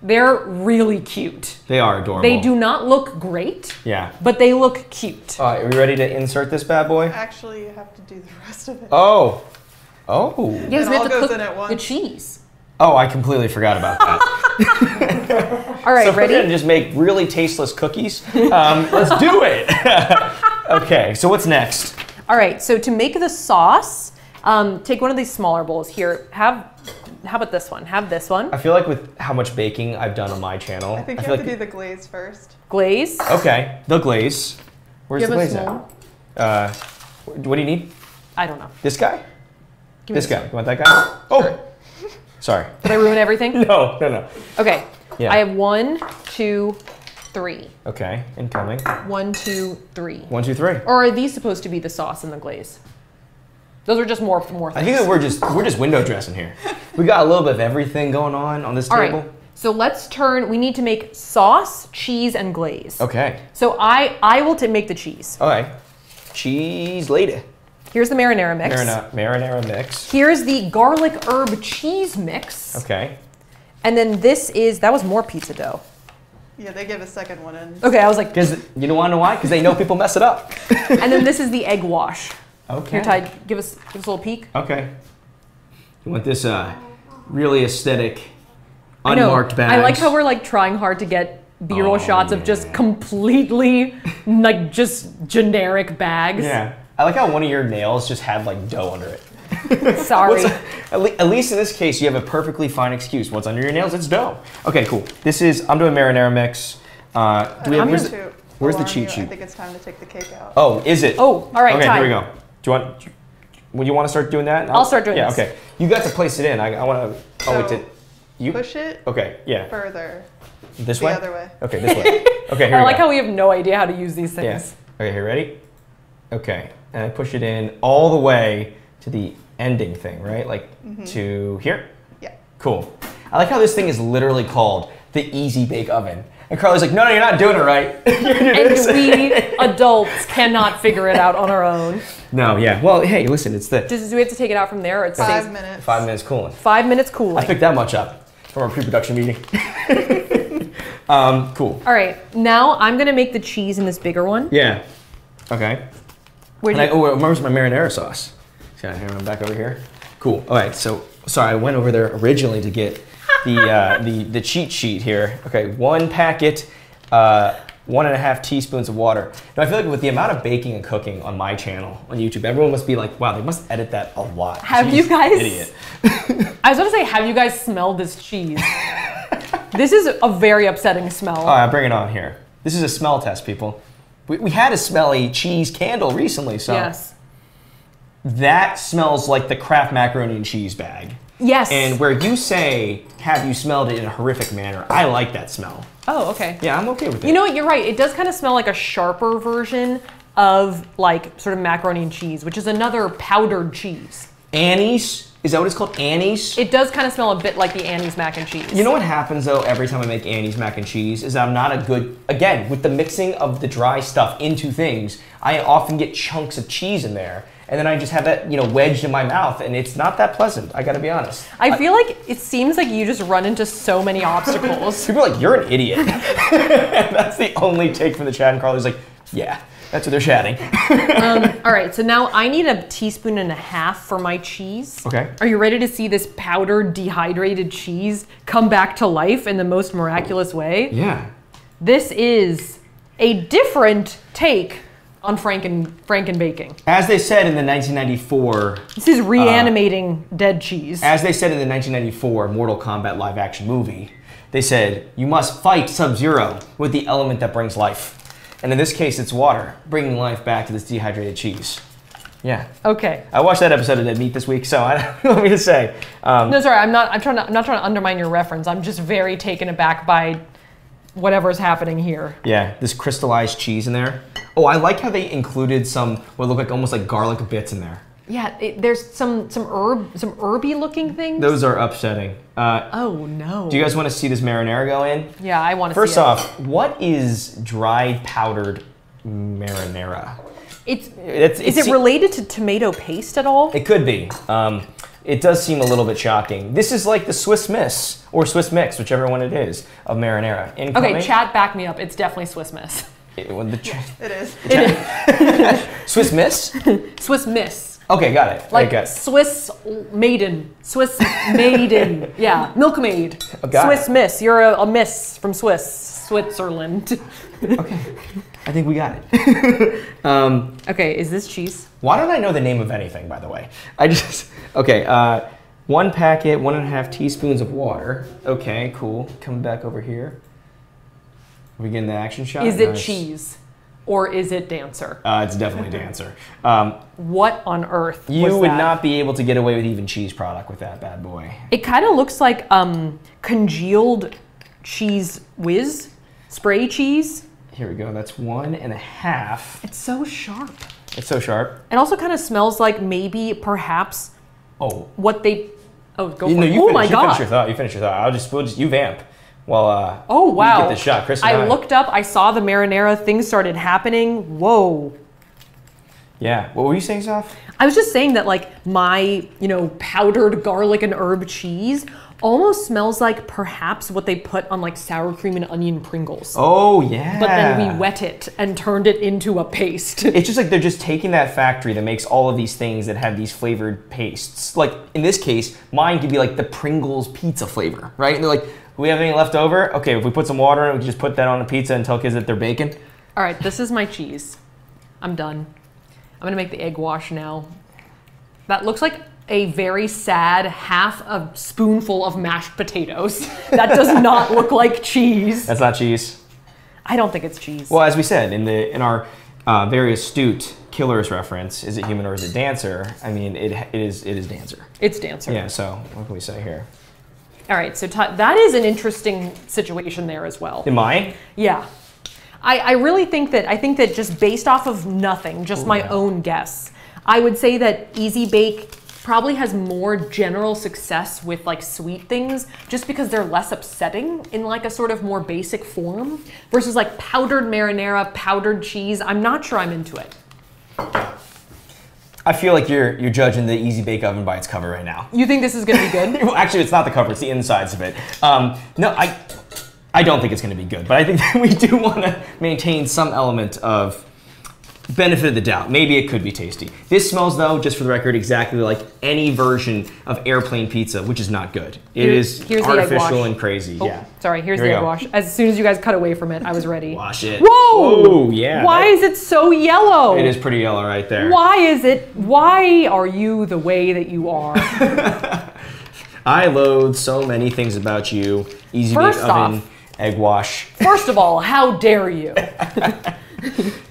They're really cute. They are adorable. They do not look great. Yeah. But they look cute. All right, are we ready to insert this bad boy? Actually, you have to do the rest of it. Oh. Oh. Yes, it we all have to goes cook in at once. The cheese. Oh, I completely forgot about that. All right, so ready? We're gonna just make really tasteless cookies. Um, let's do it. Okay, so what's next? All right, so to make the sauce, um, take one of these smaller bowls here. Have, how about this one? Have this one. I feel like with how much baking I've done on my channel. I think you I have like to do the glaze first. Glaze? Okay, the glaze. Where's the glaze at? Uh, what do you need? I don't know. This guy? Give this guy, you want that guy? Oh. Sure. Sorry. Did I ruin everything? No, no, no. Okay. Yeah. I have one, two, three. Okay, incoming. One, two, three. One, two, three. Or are these supposed to be the sauce and the glaze? Those are just more more things. I think that we're just we're just window dressing here. We got a little bit of everything going on on this All table. Right. So let's turn. We need to make sauce, cheese, and glaze. Okay. So I I will t make the cheese. All right. Cheese later. Here's the marinara mix. Marina, marinara mix. Here's the garlic herb cheese mix. Okay. And then this is, that was more pizza dough. Yeah, they give a second one in. Okay, I was like. Because you don't want to know why? Because they know people mess it up. And then this is the egg wash. Okay. Here, Ty, give us, give us a little peek. Okay. You want this uh, really aesthetic, unmarked bag. I like how we're like trying hard to get B-roll oh, shots yeah. of just completely like just generic bags. Yeah. I like how one of your nails just had like dough under it. Sorry. A, at, le at least in this case, you have a perfectly fine excuse. What's under your nails? It's dough. Okay, cool. This is, I'm doing marinara mix. Uh, do we have, where's the, where's the cheat sheet? I think it's time to take the cake out. Oh, is it? Oh, all right, okay, time. Here we go. Do you want, do you, you want to start doing that? I'll, I'll start doing yeah, this. Yeah, okay. You got to place it in. I, I want to, oh, so wait, did you? Push it. Okay, yeah. Further. This the way? The other way. Okay, this way. Okay, here I we like go. how we have no idea how to use these things. Yeah. Okay, here, ready? Okay. And I push it in all the way to the ending thing, right? Like mm-hmm. to here? Yeah. Cool. I like how this thing is literally called the Easy-Bake Oven. And Carly's like, no, no, you're not doing it right. You're doing and this. We adults cannot figure it out on our own. No, yeah. Well, hey, listen, it's the... Does, do we have to take it out from there? Or it's Five safe? minutes. Five minutes cooling. Five minutes cooling. I picked that much up from our pre-production meeting. um, cool. All right. Now I'm going to make the cheese in this bigger one. Yeah. Okay. And I, oh, remember my marinara sauce. See, I'm back over here. Cool. All right. So, sorry, I went over there originally to get the uh, the the cheat sheet here. Okay, one packet, uh, one and a half teaspoons of water. Now, I feel like with the amount of baking and cooking on my channel on YouTube, everyone must be like, "Wow, they must edit that a lot." Have you guys? Idiot. I was gonna say, have you guys smelled this cheese? This is a very upsetting smell. All right, bring it on here. This is a smell test, people. We, we had a smelly cheese candle recently, so yes. That smells like the Kraft macaroni and cheese bag. Yes. And where you say, have you smelled it in a horrific manner, I like that smell. Oh, okay. Yeah, I'm okay with it. You know what, you're right. It does kind of smell like a sharper version of like sort of macaroni and cheese, which is another powdered cheese. Annie's? Is that what it's called? Annie's? It does kind of smell a bit like the Annie's mac and cheese. You know what happens though every time I make Annie's mac and cheese is I'm not a good, again, with the mixing of the dry stuff into things, I often get chunks of cheese in there and then I just have that, you know, wedged in my mouth and it's not that pleasant, I gotta be honest. I, I feel like it seems like you just run into so many obstacles. People are like, you're an idiot. That's the only take from the chat and Carly's like, yeah. That's what they're shouting. um, all right, so now I need a teaspoon and a half for my cheese. Okay. Are you ready to see this powdered, dehydrated cheese come back to life in the most miraculous way? Yeah. This is a different take on Franken Franken baking. As they said in the nineteen ninety-four... This is reanimating uh, dead cheese. As they said in the nineteen ninety-four Mortal Kombat live action movie, they said, you must fight Sub-Zero with the element that brings life. And in this case, it's water, bringing life back to this dehydrated cheese. Yeah. Okay. I watched that episode of Dead Meat this week, so I don't know what to say. Um, no, sorry, I'm not, I'm, trying to, I'm not trying to undermine your reference. I'm just very taken aback by whatever's happening here. Yeah, this crystallized cheese in there. Oh, I like how they included some, what look like almost like garlic bits in there. Yeah, it, there's some some herb, some herby looking things. Those are upsetting. Uh, oh no! Do you guys want to see this marinara go in? Yeah, I want to. First see off, it. What is dried powdered marinara? It's, it's, it's is it related to tomato paste at all? It could be. Um, it does seem a little bit shocking. This is like the Swiss Miss or Swiss Mix, whichever one it is, of marinara. Incoming. Okay, chat, back me up. It's definitely Swiss Miss. It, well, the yes, it is. It is. Swiss Miss. Swiss Miss. Okay, got it. Like got it. Swiss maiden, Swiss maiden, yeah, milkmaid, oh, Swiss it. Miss. You're a, a miss from Swiss, Switzerland. Okay, I think we got it. um, okay, is this cheese? Why don't I know the name of anything, by the way? I just okay. Uh, one packet, one and a half teaspoons of water. Okay, cool. Come back over here. Are we getting the action shot? Is it nice. Cheese? Or is it Dancer? Uh, it's definitely Dancer. Um, what on earth was that? You would not be able to get away with even cheese product with that bad boy. It kind of looks like um, congealed cheese whiz, spray cheese. Here we go, that's one and a half. It's so sharp. It's so sharp. It also kind of smells like maybe, perhaps, oh, what they, oh, go you, for no, it. You oh finish, my you God. Finish your thought, you finish your thought. I'll just, we'll just, you vamp. Well, uh, oh wow! Get this shot, Chris. I, I looked up. I saw the marinara. Things started happening. Whoa! Yeah. What were you saying, Saf? I was just saying that, like, my you know powdered garlic and herb cheese almost smells like perhaps what they put on like sour cream and onion Pringles. Oh yeah. But then we wet it and turned it into a paste. It's just like they're just taking that factory that makes all of these things that have these flavored pastes. Like in this case, mine could be like the Pringles pizza flavor, right? And they're like, we have any left over? Okay, if we put some water in it, we can just put that on a pizza and tell kids that they're baking. All right, this is my cheese. I'm done. I'm gonna make the egg wash now. That looks like a very sad half a spoonful of mashed potatoes. That does not look like cheese. That's not cheese. I don't think it's cheese. Well, as we said in the in our uh, very astute Killers reference, is it human or is it Dancer? I mean, it it is it is Dancer. It's Dancer. Yeah. So what can we say here? All right, so that is an interesting situation there as well. Am I? Yeah. I, I really think that, I think that just based off of nothing, just Ooh, my yeah. own guess, I would say that Easy-Bake probably has more general success with like sweet things just because they're less upsetting in like a sort of more basic form versus like powdered marinara, powdered cheese. I'm not sure I'm into it. I feel like you're you're judging the Easy-Bake Oven by its cover right now. You think this is gonna be good? Well, actually, it's not the cover; it's the insides of it. Um, no, I I don't think it's gonna be good, but I think that we do want to maintain some element of benefit of the doubt. Maybe it could be tasty. This smells, though, just for the record, exactly like any version of airplane pizza, which is not good. It Here, is here's artificial and crazy. Oh, yeah. Sorry. Here's Here the egg go. wash. As soon as you guys cut away from it, I was ready. Wash it. Whoa! Whoa yeah. Why that, is it so yellow? It is pretty yellow right there. Why is it? Why are you the way that you are? I loathe so many things about you. Easy-Bake Oven, egg wash. First of all, how dare you?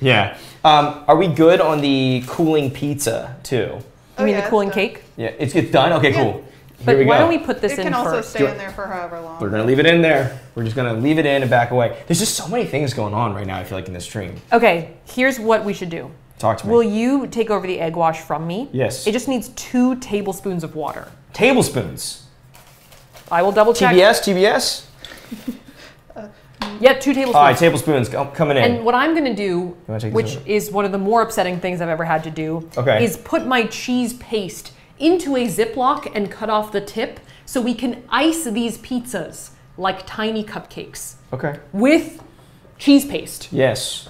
Yeah. Um, are we good on the cooling pizza too? Oh, you mean yeah, the cooling cake? Yeah, it's, it's done? Okay, yeah. Cool. Here but we go. Why don't we put this it in first? It can also first. stay Do in there for however long. We're gonna leave it in there. We're just gonna leave it in and back away. There's just so many things going on right now, I feel like, in this stream. Okay, here's what we should do. Talk to me. Will you take over the egg wash from me? Yes. It just needs two tablespoons of water. Tablespoons? I will double check. T B S, T B S? Yeah, two tablespoons. All right, tablespoons coming in. And what I'm gonna do, which is one of the more upsetting things I've ever had to do, okay. is put my cheese paste into a Ziploc and cut off the tip so we can ice these pizzas like tiny cupcakes. Okay. With cheese paste. Yes.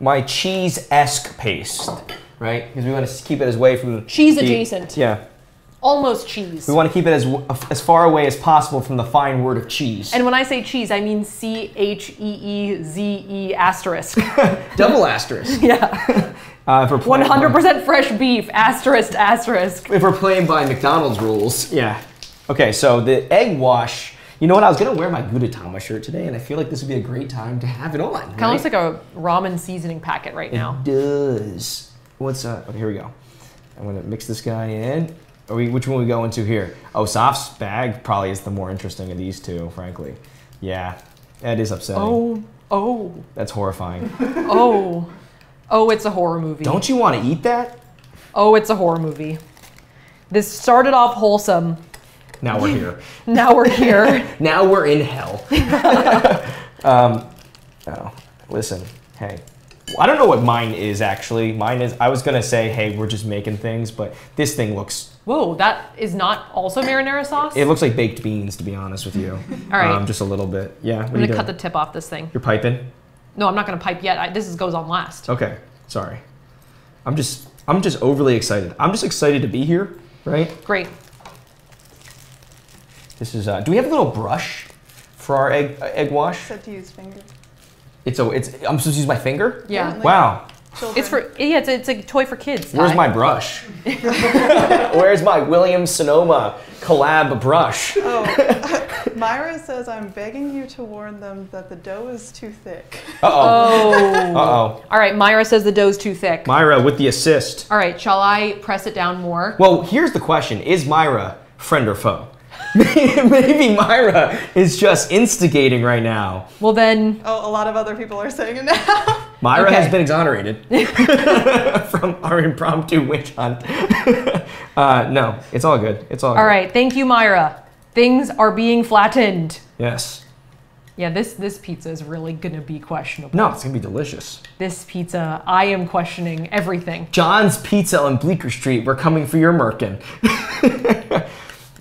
my cheese-esque paste, right? Because we want to keep it as away from cheese the, adjacent. Yeah. Almost cheese. We want to keep it as as far away as possible from the fine word of cheese. And when I say cheese, I mean C H E E Z E asterisk. Double asterisk. Yeah. Uh, if we're playing one hundred percent fresh beef, asterisk, asterisk. If we're playing by McDonald's rules. Yeah. Okay, so the egg wash. You know what? I was going to wear my Gudetama shirt today, and I feel like this would be a great time to have it on. Kind of right? looks like a ramen seasoning packet right it now. It does. What's up? Okay, here we go. I'm going to mix this guy in. Are we, which one we go into here? Oh, Saf's bag probably is the more interesting of these two, frankly. Yeah, that is upsetting. Oh, oh. That's horrifying. Oh, oh, it's a horror movie. Don't you want to eat that? Oh, it's a horror movie. This started off wholesome. Now we're here. Now we're here. Now we're in hell. um, oh, listen, hey. I don't know what mine is, actually. Mine is, I was gonna say, hey, we're just making things, but this thing looks... Whoa, that is not also marinara sauce? It looks like baked beans, to be honest with you. All right. Um, just a little bit. Yeah, I'm gonna cut the tip off this thing. You're piping? No, I'm not gonna pipe yet. I, this is, goes on last. Okay, sorry. I'm just, I'm just overly excited. I'm just excited to be here, right? Great. This is, uh, do we have a little brush for our egg, uh, egg wash? Except to use fingers. It's a, it's, I'm supposed to use my finger? Yeah. Like wow. Children. It's for, yeah, it's a, it's a toy for kids. Where's I, my brush? Where's my Williams-Sonoma collab brush? Oh, Myra says, I'm begging you to warn them that the dough is too thick. Uh-oh. Oh. Uh-oh. All right, Myra says the dough's too thick. Myra with the assist. All right, shall I press it down more? Well, here's the question. Is Myra friend or foe? Maybe Myra is just instigating right now. Well then... Oh, a lot of other people are saying it now. Myra okay. has been exonerated from our impromptu witch hunt. uh, no, it's all good. It's all, all good. All right, thank you, Myra. Things are being flattened. Yes. Yeah, this, this pizza is really gonna be questionable. No, it's gonna be delicious. This pizza, I am questioning everything. John's Pizza on Bleecker Street, we're coming for your merkin.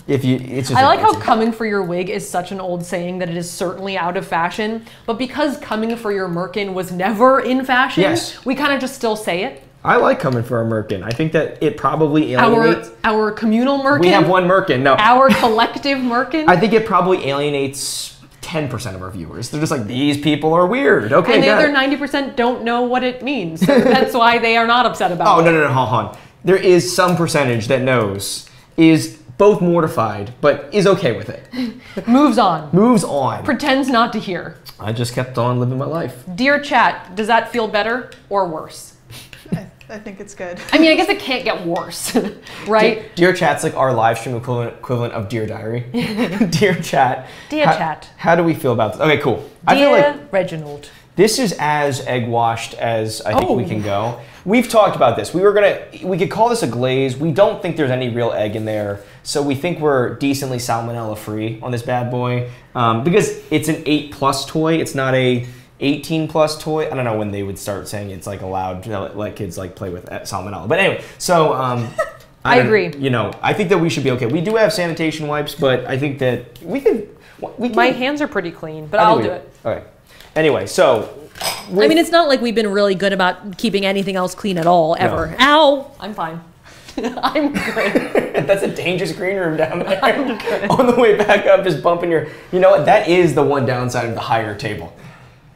If you, it's just I like amazing. How coming for your wig is such an old saying that it is certainly out of fashion, but because coming for your merkin was never in fashion, yes. we kind of just still say it. I like coming for our merkin. I think that it probably alienates... Our, our communal merkin? We have one merkin, no. Our collective merkin? I think it probably alienates ten percent of our viewers. They're just like, these people are weird, okay, and the other ninety percent don't know what it means. So that's why they are not upset about oh, it. Oh, no, no, no, hold on. There is some percentage that knows is... both mortified, but is okay with it. Moves on. Moves on. Pretends not to hear. I just kept on living my life. Dear chat, does that feel better or worse? I, I think it's good. I mean, I guess it can't get worse, right? Dear, dear chat's like our live stream equivalent, equivalent of Dear Diary. Dear chat. Dear how, chat. How do we feel about this? Okay, cool. Dear I feel like Reginald. This is as egg washed as I think oh. we can go. We've talked about this. We were gonna, we could call this a glaze. We don't think there's any real egg in there. So we think we're decently salmonella free on this bad boy. Um, because it's an eight plus toy. It's not a eighteen plus toy. I don't know when they would start saying it's like allowed to let kids like play with salmonella. But anyway, so um, I, I agree. You know, I think that we should be okay. We do have sanitation wipes, but I think that we can. We can My hands are pretty clean, but I'll do it. All right. Anyway, so. I mean, it's not like we've been really good about keeping anything else clean at all, ever. No. Ow! I'm fine. I'm good. That's a dangerous green room down there. I'm good. On the way back up, just bumping your... You know what? That is the one downside of the higher table.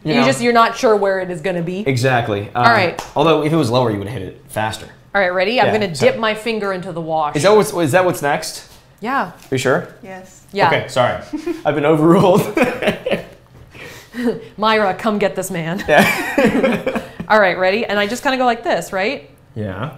You, you know? just, you're not sure where it is going to be. Exactly. Um, all right. Although, if it was lower, you would have hit it faster. All right, ready? I'm yeah, going to dip my finger into the wash. Is that what's, is that what's next? Yeah. Are you sure? Yes. Yeah. Okay, sorry. I've been overruled. Myra, come get this man. Yeah. All right, ready? And I just kind of go like this, right? Yeah.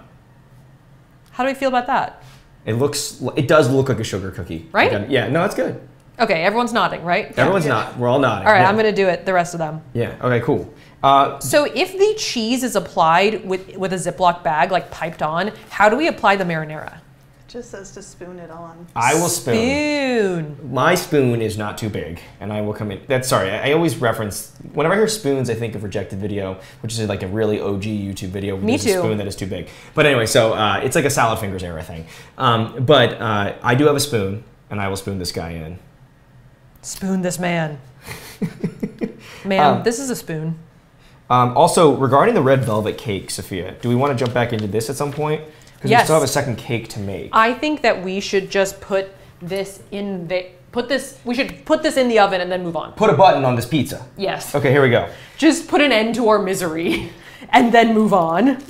How do we feel about that? It looks, it does look like a sugar cookie. Right? Like a, yeah, no, it's good. Okay, everyone's nodding, right? Everyone's nodding. We're all nodding. All right, yeah. I'm going to do it, the rest of them. Yeah, okay, cool. Uh, so if the cheese is applied with, with a Ziploc bag, like piped on, how do we apply the marinara? Just says to spoon it on. I will spoon. Spoon. My spoon is not too big, and I will come in. That's sorry. I, I always reference whenever I hear spoons, I think of Rejected Video, which is like a really O G YouTube video. Me too. A spoon that is too big. But anyway, so uh, it's like a salad fingers era thing. Um, but uh, I do have a spoon, and I will spoon this guy in. Spoon this man. Ma'am, um, this is a spoon. Um, also, regarding the red velvet cake, Safiya, do we want to jump back into this at some point? Because yes. we still have a second cake to make. I think that we should just put this in the put this. We should put this in the oven and then move on. Put a button on this pizza. Yes. Okay, here we go. Just put an end to our misery, and then move on.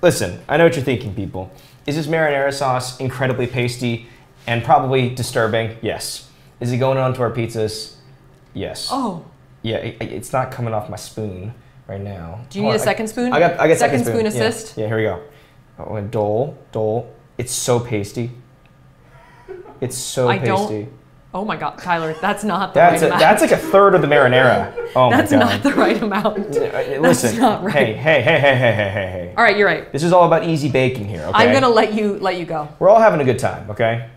Listen, I know what you're thinking, people. Is this marinara sauce incredibly pasty and probably disturbing? Yes. Is it going onto our pizzas? Yes. Oh. Yeah, it, it's not coming off my spoon right now. Do you Hold need on, a second I, spoon? I got, I got second, second spoon. spoon assist. Yeah, yeah, here we go. I'm gonna dole, dole. It's so pasty. It's so I pasty. Don't, oh my God, Tyler, that's not the that's right a, amount. That's like a third of the marinara. Oh that's my God. That's not the right amount. Listen, that's not right. hey, hey, hey, hey, hey, hey, hey. All right, you're right. This is all about easy baking here, okay? I'm gonna let you, let you go. We're all having a good time, okay?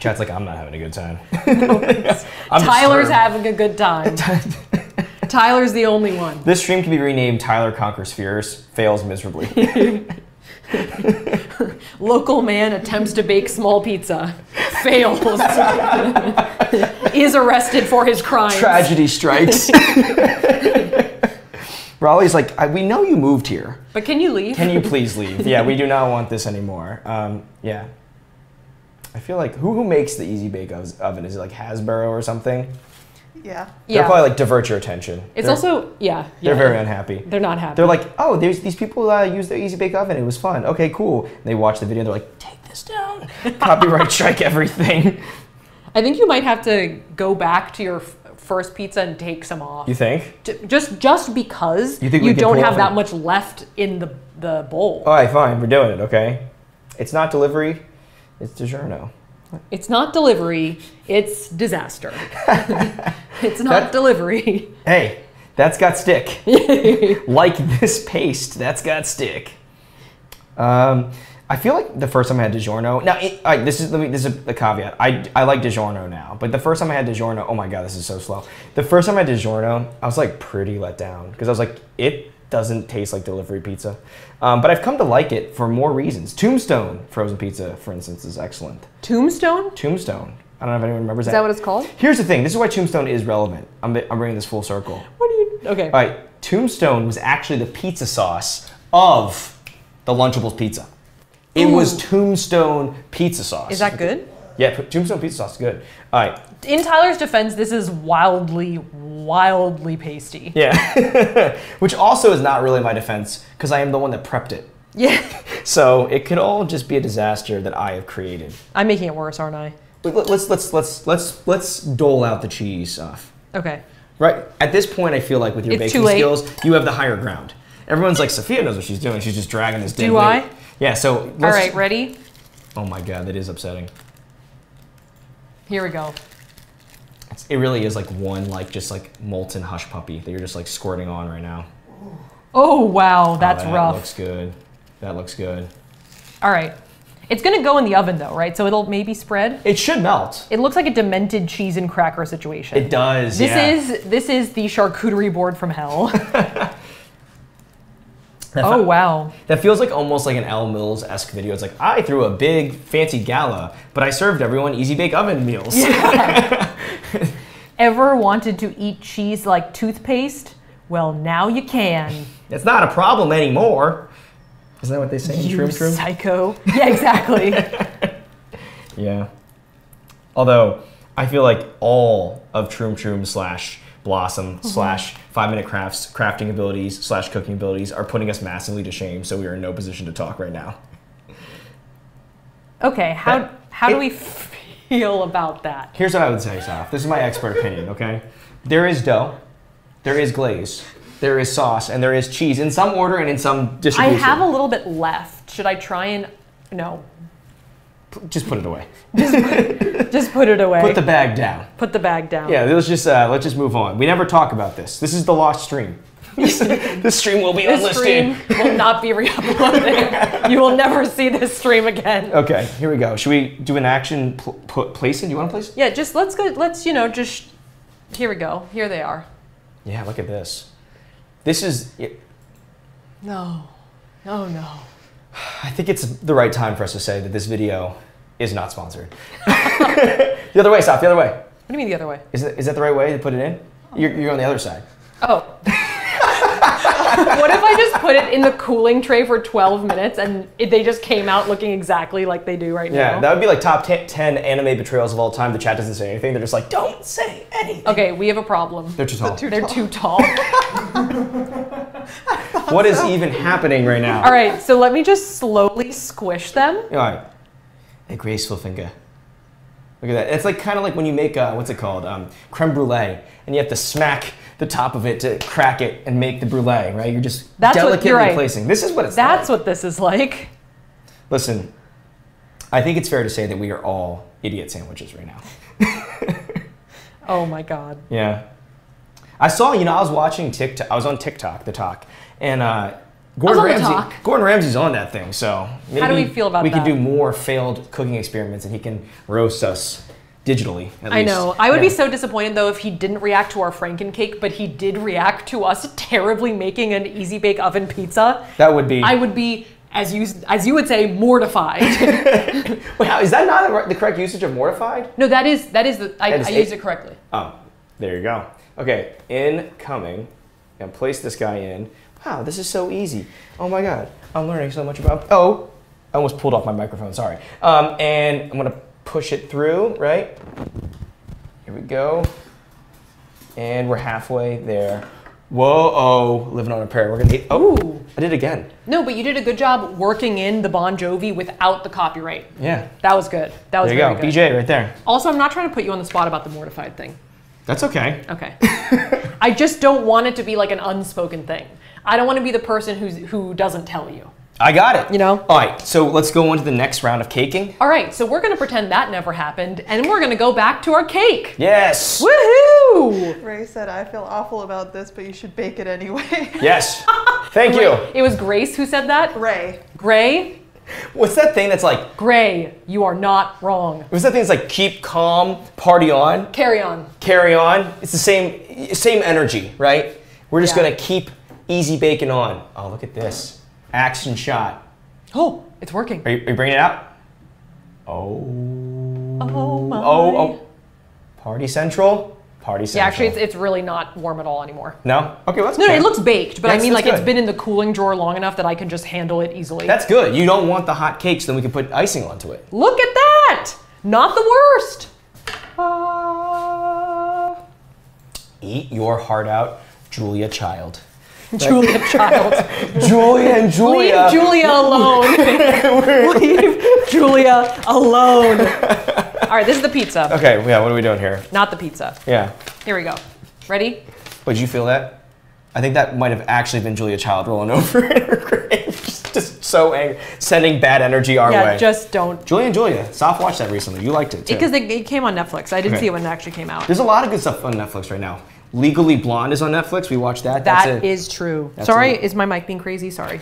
Chat's like, I'm not having a good time. No, Tyler's having a good time. Tyler's the only one. This stream can be renamed Tyler Conquers Fears, fails miserably. Local man attempts to bake small pizza, fails, is arrested for his crimes. Tragedy strikes. Raleigh's like, I, we know you moved here. But can you leave? Can you please leave? Yeah, we do not want this anymore. Um, yeah. I feel like, who who makes the Easy-Bake Oven? Is it like Hasbro or something? Yeah. They'll yeah. probably like divert your attention. It's they're, also, yeah. They're yeah. very unhappy. They're not happy. They're like, oh, there's these people uh, use the Easy-Bake Oven. It was fun. Okay, cool. And they watch the video and they're like, take this down. Copyright strike everything. I think you might have to go back to your f first pizza and take some off. You think? Just just because you, think you don't have that much left in the, the bowl. All right, fine. We're doing it, okay? It's not delivery. It's DiGiorno. It's not delivery. It's disaster. It's not that, delivery. Hey, that's got stick. Like this paste, that's got stick. Um, I feel like the first time I had DiGiorno. Now, it, right, this is let me, this is a caveat. I I like DiGiorno now, but the first time I had DiGiorno, oh my God, this is so slow. The first time I had DiGiorno, I was like pretty let down because I was like it. Doesn't taste like delivery pizza. Um, but I've come to like it for more reasons. Tombstone frozen pizza, for instance, is excellent. Tombstone? Tombstone. I don't know if anyone remembers that. Is that what it's called? Here's the thing. This is why Tombstone is relevant. I'm, I'm bringing this full circle. What do you... Okay. All right. Tombstone was actually the pizza sauce of the Lunchables pizza. It Ooh. was Tombstone pizza sauce. Is that good? Yeah, Tombstone pizza sauce is good. All right. In Tyler's defense, this is wildly, wildly pasty. Yeah. Which also is not really my defense because I am the one that prepped it. Yeah. So it could all just be a disaster that I have created. I'm making it worse, aren't I? Let's let's let's let's let's dole out the cheese off. Okay. Right at this point, I feel like with your it's baking skills, you have the higher ground. Everyone's like, Safiya knows what she's doing. She's just dragging this. Do I? Late. Yeah. So. Let's all right. Ready? Oh my God, that is upsetting. Here we go. It's, it really is like one, like just like molten hush puppy that you're just like squirting on right now. Oh wow, that's oh, that rough. That looks good. That looks good. All right, it's gonna go in the oven though, right? So it'll maybe spread. It should melt. It looks like a demented cheese and cracker situation. It does. This yeah. is this is the charcuterie board from hell. That oh, wow. That feels like almost like an Al Mills-esque video. It's like, I threw a big fancy gala, but I served everyone Easy-Bake Oven meals. Yeah. Ever wanted to eat cheese like toothpaste? Well, now you can. It's not a problem anymore. Isn't that what they say in Troom Troom? You psycho. Yeah, exactly. Yeah. Although, I feel like all of Troom Troom slash Blossom mm-hmm. slash five-minute crafts, crafting abilities slash cooking abilities are putting us massively to shame, so we are in no position to talk right now. Okay, how that, how it, do we feel about that? Here's what I would say, Saf. This is my expert opinion, okay? There is dough, there is glaze, there is sauce, and there is cheese in some order and in some distribution. I have a little bit left. Should I try and, no. Just put it away. just, put, just put it away. Put the bag down. Put the bag down. Yeah, let's just uh, let's just move on. We never talk about this. This is the lost stream. This, this stream will be this unlisted. This stream will not be re-uploaded. You will never see this stream again. Okay, here we go. Should we do an action pl pl placing? Do you want to place it? Yeah, just let's go. Let's you know just. Here we go. Here they are. Yeah, look at this. This is. It. No. Oh no. I think it's the right time for us to say that this video is not sponsored. The other way, stop, the other way. What do you mean the other way? Is that, is that the right way to put it in? You're, you're on the other side. Oh. What if I just put it in the cooling tray for twelve minutes and it, they just came out looking exactly like they do right yeah, now? Yeah, that would be like top ten anime betrayals of all time. The chat doesn't say anything. They're just like, don't say anything. Okay, we have a problem. They're too tall. They're too They're tall. Too tall. What is even happening right now? All right, so let me just slowly squish them. All right. A graceful finger. Look at that. It's like kind of like when you make, uh, what's it called, um, creme brulee, and you have to smack the top of it to crack it and make the brulee, right? You're just That's delicately you're right. placing. This is what it's That's like. what this is like. Listen, I think it's fair to say that we are all idiot sandwiches right now. Oh my God. Yeah. I saw, you know, I was watching TikTok, I was on TikTok, the talk, and uh, Gordon Ramsay, Gordon Ramsay's on that thing, so maybe How do we feel about we that? Could do more failed cooking experiments, and he can roast us digitally. At I least. know. I would yeah. be so disappointed though if he didn't react to our Franken cake, but he did react to us terribly making an Easy-Bake Oven pizza. That would be. I would be, as you as you would say, mortified. Wait, how, is that not the correct usage of mortified? No, that is that is the I, I used it correctly. Oh, there you go. Okay, incoming, and place this guy in. Wow, this is so easy. Oh my God, I'm learning so much about, oh, I almost pulled off my microphone, sorry. Um, and I'm gonna push it through, right? Here we go. And we're halfway there. Whoa, oh, living on a prayer. We're gonna eat, oh, Ooh. I did it again. No, but you did a good job working in the Bon Jovi without the copyright. Yeah. That was good, that was very good. There you go, B J right there. Also, I'm not trying to put you on the spot about the mortified thing. That's okay. Okay. I just don't want it to be like an unspoken thing. I don't want to be the person who's, who doesn't tell you. I got it. You know? All right, so let's go on to the next round of caking. All right, so we're going to pretend that never happened, and we're going to go back to our cake. Yes. Woohoo! Ray said, I feel awful about this, but you should bake it anyway. Yes. Thank you. Wait, it was Grace who said that? Ray. Gray? What's that thing that's like? Gray, you are not wrong. What's that thing that's like, keep calm, party on? Carry on. Carry on. It's the same, same energy, right? We're just yeah. going to keep... easy baking on. Oh, look at this. Action shot. Oh, it's working. Are you, are you bringing it out? Oh. Oh, my. Oh, oh. Party Central. Party Central. Yeah, actually, it's, it's really not warm at all anymore. No? Okay, well, that's No, good. no, it looks baked, but yes, I mean, like, good. It's been in the cooling drawer long enough that I can just handle it easily. That's good. You don't want the hot cakes, then we can put icing onto it. Look at that. Not the worst. Uh, eat your heart out, Julia Child. Julia Child. Julia and Julia. Leave Julia alone. Leave Julia alone. All right, this is the pizza. Okay, yeah, what are we doing here? Not the pizza. Yeah. Here we go. Ready? Wait, did you feel that? I think that might have actually been Julia Child rolling over in her grave. Just so angry. Sending bad energy our yeah, way. Yeah, just don't. Julia and Julia. Soph watched that recently. You liked it, too. Because it, it came on Netflix. I didn't okay. see it when it actually came out. There's a lot of good stuff on Netflix right now. Legally Blonde is on Netflix. We watched that. That That's is true. That's Sorry, it. is my mic being crazy? Sorry.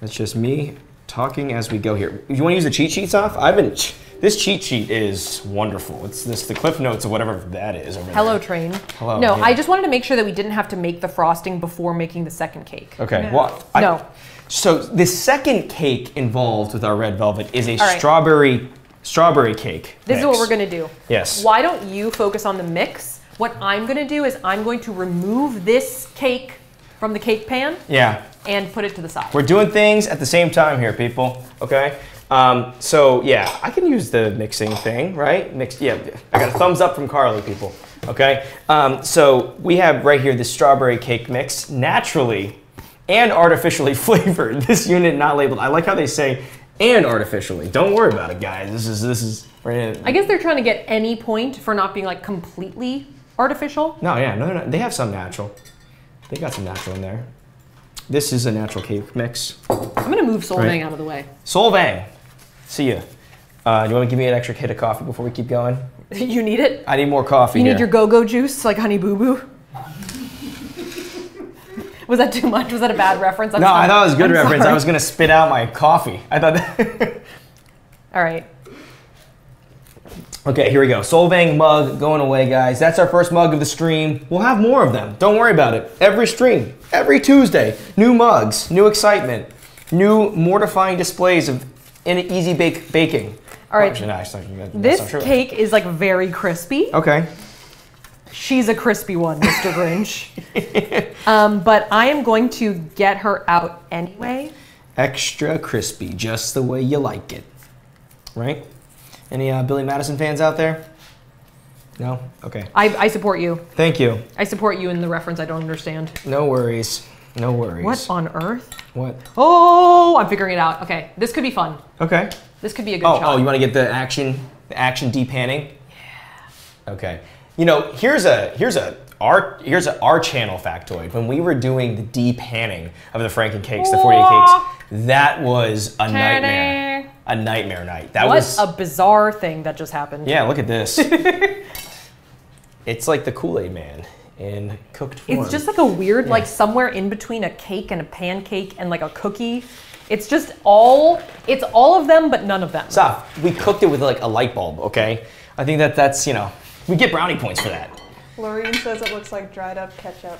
That's just me talking as we go here. You want to use the cheat sheets off? I've been. This cheat sheet is wonderful. It's this the Cliff Notes of whatever that is. Over Hello, there. Train. Hello. No, yeah. I just wanted to make sure that we didn't have to make the frosting before making the second cake. Okay. No. Well, I, no. So the second cake involved with our Red Velvet is a right. strawberry strawberry cake. This mix. is what we're gonna do. Yes. Why don't you focus on the mix? What I'm gonna do is I'm going to remove this cake from the cake pan yeah. and put it to the side. We're doing things at the same time here, people, okay? Um, so yeah, I can use the mixing thing, right? Mixed, yeah, I got a thumbs up from Carly, people, okay? Um, so we have right here the strawberry cake mix, naturally and artificially flavored. This unit not labeled. I like how they say and artificially. Don't worry about it, guys. This is, this is, we're gonna, I guess they're trying to get any point for not being like completely artificial? No, yeah, no, no, they have some natural. They got some natural in there. This is a natural cake mix. I'm gonna move Solvang right. out of the way. Solvang, see ya. Uh, do you wanna give me an extra hit of coffee before we keep going? You need it? I need more coffee. You need here. your go-go juice, like Honey Boo Boo? Was that too much? Was that a bad reference? I'm no, sorry. I thought it was a good I'm reference. Sorry. I was gonna spit out my coffee. I thought that. All right. Okay, here we go. Solvang mug going away, guys. That's our first mug of the stream. We'll have more of them. Don't worry about it. Every stream, every Tuesday, new mugs, new excitement, new mortifying displays of an easy bake baking. All right. Actually, no, actually, that's this not true. Cake is like very crispy. Okay. She's a crispy one, Mister Grinch. Um, but I am going to get her out anyway. Extra crispy, just the way you like it. Right? Any uh, Billy Madison fans out there? No? Okay. I, I support you. Thank you. I support you in the reference I don't understand. No worries. No worries. What on earth? What? Oh, I'm figuring it out. Okay, this could be fun. Okay. This could be a good oh, shot. Oh, you want to get the action, the action deep panning? Yeah. Okay. You know, here's a here's a our here's a our channel factoid. When we were doing the deep panning of the Franken cakes, the forty-eight cakes, that was a Ta-da. nightmare. A nightmare night. That what was a bizarre thing that just happened. Yeah, look at this. It's like the Kool-Aid Man in cooked form. It's just like a weird, yeah. like somewhere in between a cake and a pancake and like a cookie. It's just all, it's all of them, but none of them. Saf, we cooked it with like a light bulb, okay? I think that that's, you know, we get brownie points for that. Lorene says it looks like dried up ketchup.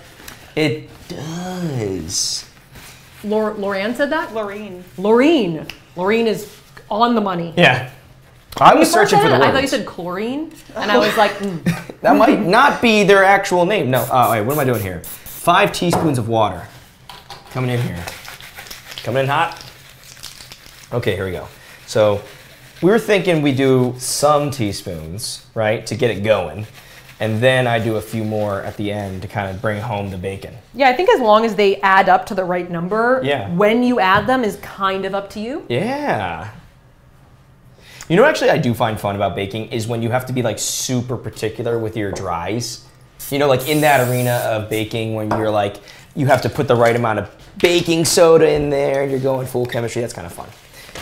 It does. Lor Lorraine said that? Lorene. Lorene. Lorene is on the money. Yeah. I was searching for the word. I thought you said chlorine, and I was like, mm. That might not be their actual name. No, oh, wait, what am I doing here? Five teaspoons of water coming in here. Coming in hot. Okay, here we go. So we were thinking we do some teaspoons, right, to get it going, and then I do a few more at the end to kind of bring home the bacon. Yeah, I think as long as they add up to the right number, yeah. when you add them is kind of up to you. Yeah. You know what actually I do find fun about baking is when you have to be like super particular with your dries. You know, like in that arena of baking when you're like, you have to put the right amount of baking soda in there and you're going full chemistry, that's kind of fun.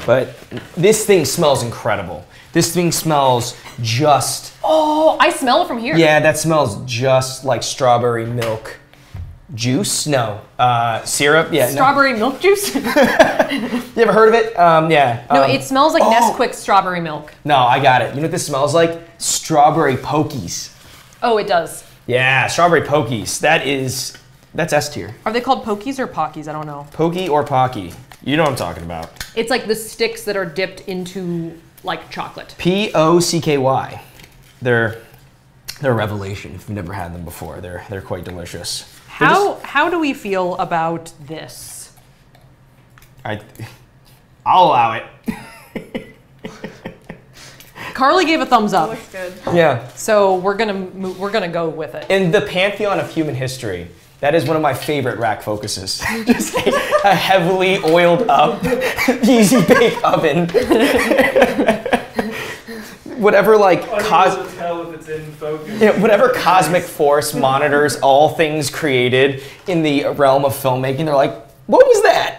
But this thing smells incredible. This thing smells just... Oh, I smell it from here. Yeah, that smells just like strawberry milk juice. No, uh, syrup. Yeah, strawberry no. milk juice. You ever heard of it? Um, yeah. No, um, it smells like oh. Nesquik strawberry milk. No, I got it. You know what this smells like? Strawberry pokies. Oh, it does. Yeah, strawberry pokies. That is, that's S tier. Are they called pokies or pockies? I don't know. Pokey or pocky. You know what I'm talking about. It's like the sticks that are dipped into like chocolate. P O C K Y. They're they're a revelation. If you've never had them before, they're they're quite delicious. How how do we feel about this? I, I'll allow it. Carly gave a thumbs up. That looks good. Yeah. So we're gonna move, we're gonna go with it. In the pantheon of human history, that is one of my favorite rack focuses. Just a, a heavily oiled up Easy-Bake Oven. Whatever like cos tell if it's in focus. Yeah, whatever cosmic force monitors all things created in the realm of filmmaking, they're like, what was that?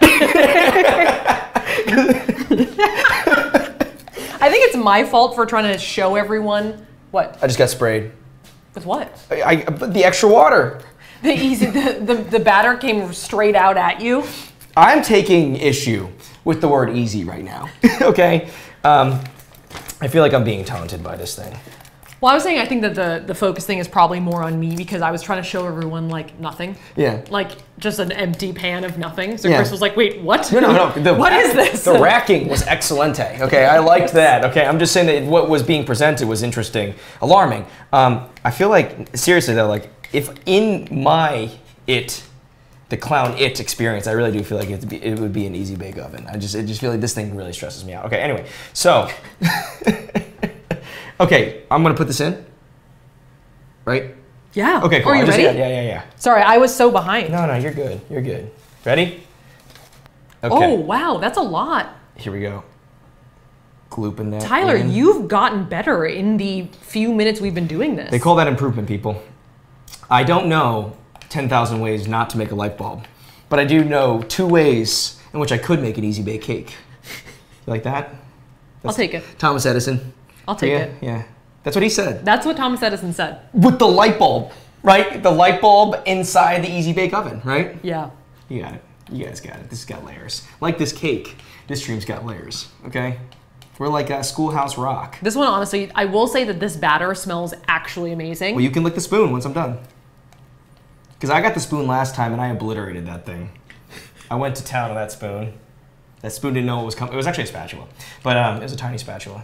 I think it's my fault for trying to show everyone what. I just got sprayed. With what? I, I the extra water. The easy the, the the batter came straight out at you. I'm taking issue with the word easy right now. Okay. Um, I feel like I'm being taunted by this thing. Well, I was saying I think that the, the focus thing is probably more on me because I was trying to show everyone like nothing. Yeah. Like just an empty pan of nothing. So yeah. Chris was like, wait, what? No, no, no. The, what is this? The racking was excelente. Okay, I liked that. Okay, I'm just saying that what was being presented was interesting, alarming. Um, I feel like, seriously though, like if in my it, the clown it experience, I really do feel like it'd be, it would be an Easy-Bake Oven. I just, I just feel like this thing really stresses me out. Okay, anyway, so. Okay, I'm gonna put this in, right? Yeah. Okay, cool. Are you just, ready? Yeah, yeah, yeah, yeah. Sorry, I was so behind. No, no, you're good, you're good. Ready? Okay. Oh, wow, that's a lot. Here we go. Glooping that Tyler, in. You've gotten better in the few minutes we've been doing this. They call that improvement, people. I don't know ten thousand ways not to make a light bulb, but I do know two ways in which I could make an easy bake cake. You like that? That's I'll take it. Thomas Edison. I'll take yeah, it. Yeah, that's what he said. That's what Thomas Edison said. With the light bulb, right? The light bulb inside the Easy Bake Oven, right? Yeah. You got it. You guys got it. This has got layers. Like this cake, this stream's got layers, okay? We're like a Schoolhouse Rock. This one, honestly, I will say that this batter smells actually amazing. Well, you can lick the spoon once I'm done. Because I got the spoon last time and I obliterated that thing. I went to town on that spoon. That spoon didn't know what was coming. It was actually a spatula, but um, it was a tiny spatula.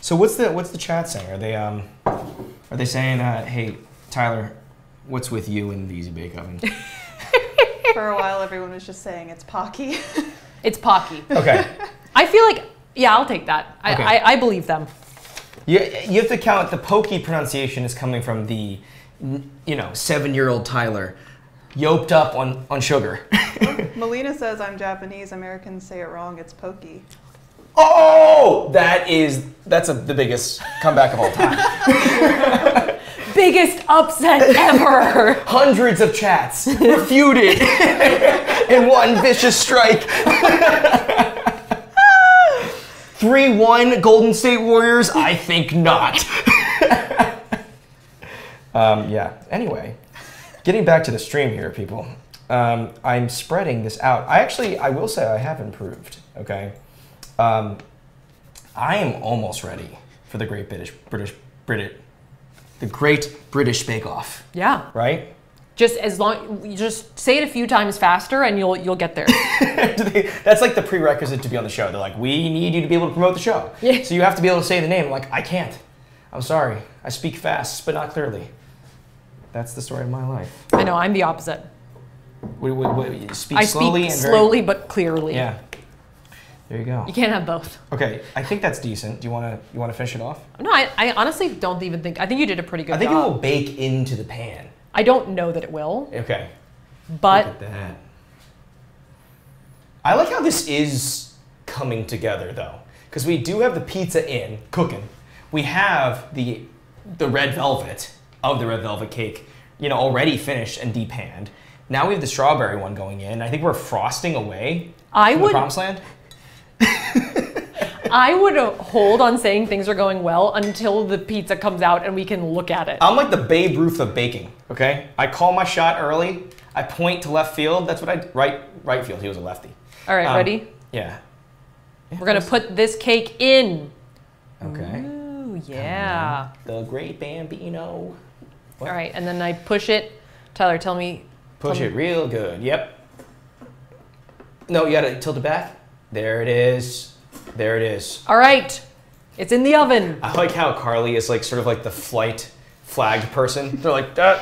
So what's the what's the chat saying? Are they um, are they saying uh, hey, Tyler, what's with you in the Easy-Bake Oven? For a while, everyone was just saying it's Pocky. It's Pocky. Okay. I feel like, yeah, I'll take that. I, okay. I, I believe them. You, you have to count the pokey pronunciation is coming from the, you know, seven-year-old Tyler, yoked up on, on sugar. Melina says I'm Japanese. Americans say it wrong. It's pokey. Oh, that is, that's a, the biggest comeback of all time. Biggest upset ever. Hundreds of chats refuted in one vicious strike. three one Golden State Warriors? I think not. um, yeah, anyway, getting back to the stream here, people. Um, I'm spreading this out. I actually, I will say I have improved, okay? Um, I am almost ready for the Great British, British, British, the Great British Bake Off. Yeah. Right? Just as long, you just say it a few times faster and you'll you'll get there. That's like the prerequisite to be on the show. They're like, we need you to be able to promote the show. Yeah. So you have to be able to say the name. I'm like, I can't. I'm sorry. I speak fast, but not clearly. That's the story of my life. I know, I'm the opposite. What, what, what, you speak I slowly speak and slowly very, but clearly. Yeah. There you go. You can't have both. Okay, I think that's decent. Do you want to you want to finish it off? No, I, I honestly don't even think. I think you did a pretty good job. I think job. It will bake into the pan. I don't know that it will. Okay. But look at that. I like how this is coming together though, because we do have the pizza in cooking. We have the the red velvet of the red velvet cake, you know, already finished and deep panned. Now we have the strawberry one going in. I think we're frosting away. I would. The promised land. I would hold on saying things are going well until the pizza comes out and we can look at it. I'm like the Babe Ruth of baking, okay? I call my shot early. I point to left field. That's what I, right right field. He was a lefty. All right, um, ready? Yeah. We're going to put this cake in. Okay. Ooh, yeah. The great Bambino. What? All right, and then I push it. Tyler, tell me. Push tell it me. Real good. Yep. No, you got to tilt it back. There it is. There it is. All right. It's in the oven. I like how Carly is like sort of like the flight flagged person. They're like, duh,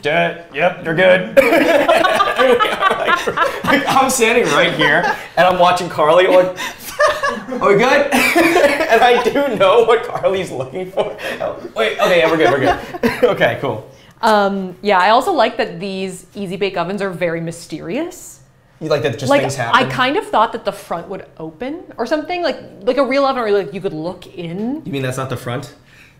duh, yep, they're good. I'm standing right here and I'm watching Carly like, are we good? And I do know what Carly's looking for. Oh, wait, okay, yeah, we're good, we're good. Okay, cool. Um, yeah, I also like that these Easy Bake Ovens are very mysterious. You like that just like, things happen? I kind of thought that the front would open or something. Like like a real oven where like you could look in. You mean that's not the front?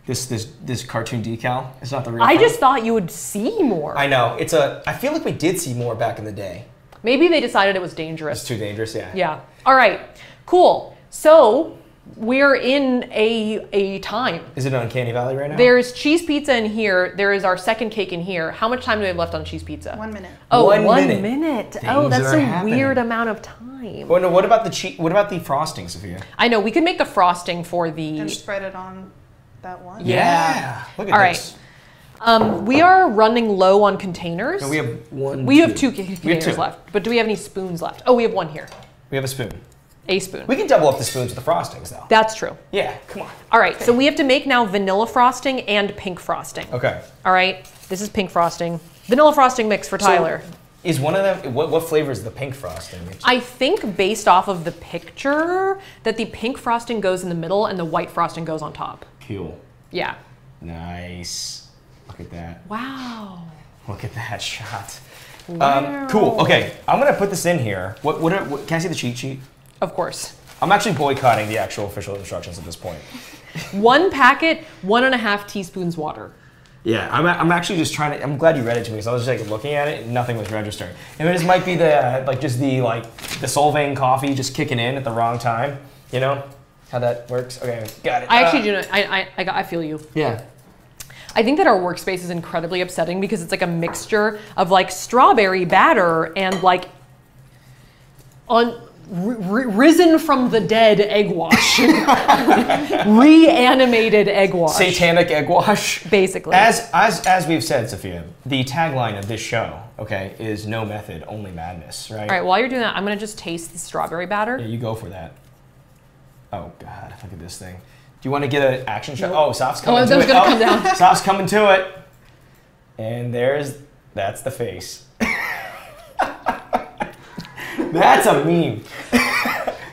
This this this cartoon decal? It's not the real I front? Just thought you would see more. I know. It's a I feel like we did see more back in the day. Maybe they decided it was dangerous. It's too dangerous, yeah. Yeah. All right. Cool. So we're in a a time. Is it Uncanny Valley right now? There's cheese pizza in here. There is our second cake in here. How much time do we have left on cheese pizza? One minute. Oh, one, one minute. minute. Oh, that's a happening. weird amount of time. Well, no, what about the cheese? What about the frosting, Sophia? I know we could make the frosting for the and spread it on that one. Yeah. yeah. Look at All this. Right. Um, we are running low on containers. No, we have one. We two. have two containers we have two. left. But do we have any spoons left? Oh, we have one here. We have a spoon. A spoon. We can double up the spoons with the frostings, though. That's true. Yeah, come on. All right, okay. So we have to make now vanilla frosting and pink frosting. Okay. All right, this is pink frosting. Vanilla frosting mix for Tyler. So is one of them, what, what flavor is the pink frosting mix? I think based off of the picture that the pink frosting goes in the middle and the white frosting goes on top. Cool. Yeah. Nice. Look at that. Wow. Look at that shot. Wow. Um, cool, okay, I'm gonna put this in here. What? What, are, what? Can I see the cheat sheet? Of course. I'm actually boycotting the actual official instructions at this point. One packet, one and a half teaspoons water. Yeah, I'm, I'm actually just trying to, I'm glad you read it to me because I was just like looking at it and nothing was registering. And it just might be the, uh, like just the, like the Solvang coffee just kicking in at the wrong time. You know how that works? Okay, got it. I actually uh, do know, I, I, I feel you. Yeah. I think that our workspace is incredibly upsetting because it's like a mixture of like strawberry batter and like on, R risen from the dead egg wash. Reanimated egg wash. Satanic egg wash. Basically. As, as, as we've said, Sophia, the tagline of this show, okay, is no method, only madness, right? All right, while you're doing that, I'm going to just taste the strawberry batter. Yeah, you go for that. Oh, God, look at this thing. Do you want to get an action shot? No. Oh, Soft's coming oh, to it. Oh, I was going to come down. Soft's coming to it. And there's, that's the face. That's a meme.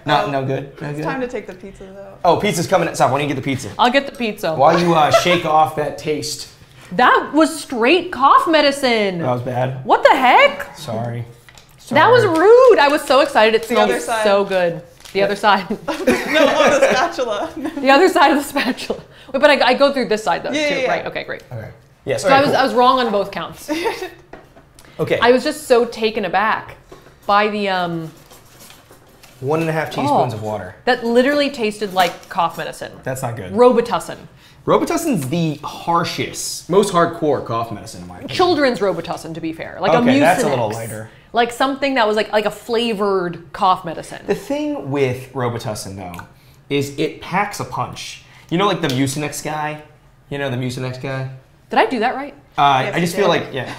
Not, no good. No it's good. Time to take the pizza though. Oh, pizza's coming at stop. Why don't you get the pizza? I'll get the pizza. While you uh, shake off that taste. That was straight cough medicine. That was bad. What the heck? Sorry. Sorry. That was rude. I was so excited. It smelled so good. The other side. No, on the spatula. The other side of the spatula. Wait, but I, I go through this side though yeah, too, yeah, yeah. right? Okay, great. Okay. Yeah, so I was cool. I was wrong on both counts. Okay. I was just so taken aback by the um. One and a half teaspoons oh, of water. That literally tasted like cough medicine. That's not good. Robitussin. Robitussin's the harshest, most hardcore cough medicine in my opinion. Children's Robitussin, to be fair. Like okay, a Mucinex. That's a little lighter. Like something that was like, like a flavored cough medicine. The thing with Robitussin though, is it packs a punch. You know like the Mucinex guy? You know the Mucinex guy? Did I do that right? Uh, yes, I just feel like, yeah.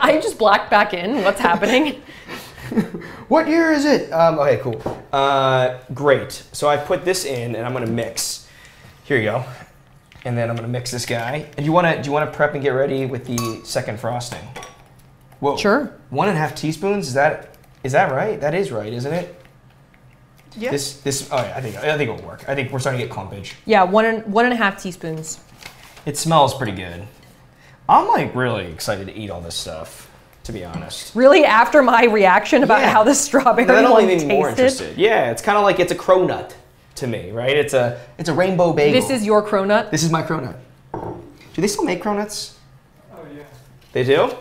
I just blacked back in, what's happening? What year is it? Um, okay, cool. Uh, great. So I put this in and I'm gonna mix. Here you go. And then I'm gonna mix this guy. And you wanna, do you wanna prep and get ready with the second frosting? Whoa. Sure. One and a half teaspoons, is that, is that right? That is right, isn't it? Yeah. This, this, oh yeah, I think, I think it'll work. I think we're starting to get clumpage. Yeah, one and, one and a half teaspoons. It smells pretty good. I'm like really excited to eat all this stuff, to be honest. Really, after my reaction about yeah. how the strawberry That'll like tasted? More interested. Yeah, it's kind of like, it's a cronut to me, right? It's a, it's a rainbow bagel. This is your cronut? This is my cronut. Do they still make cronuts? Oh yeah. They do?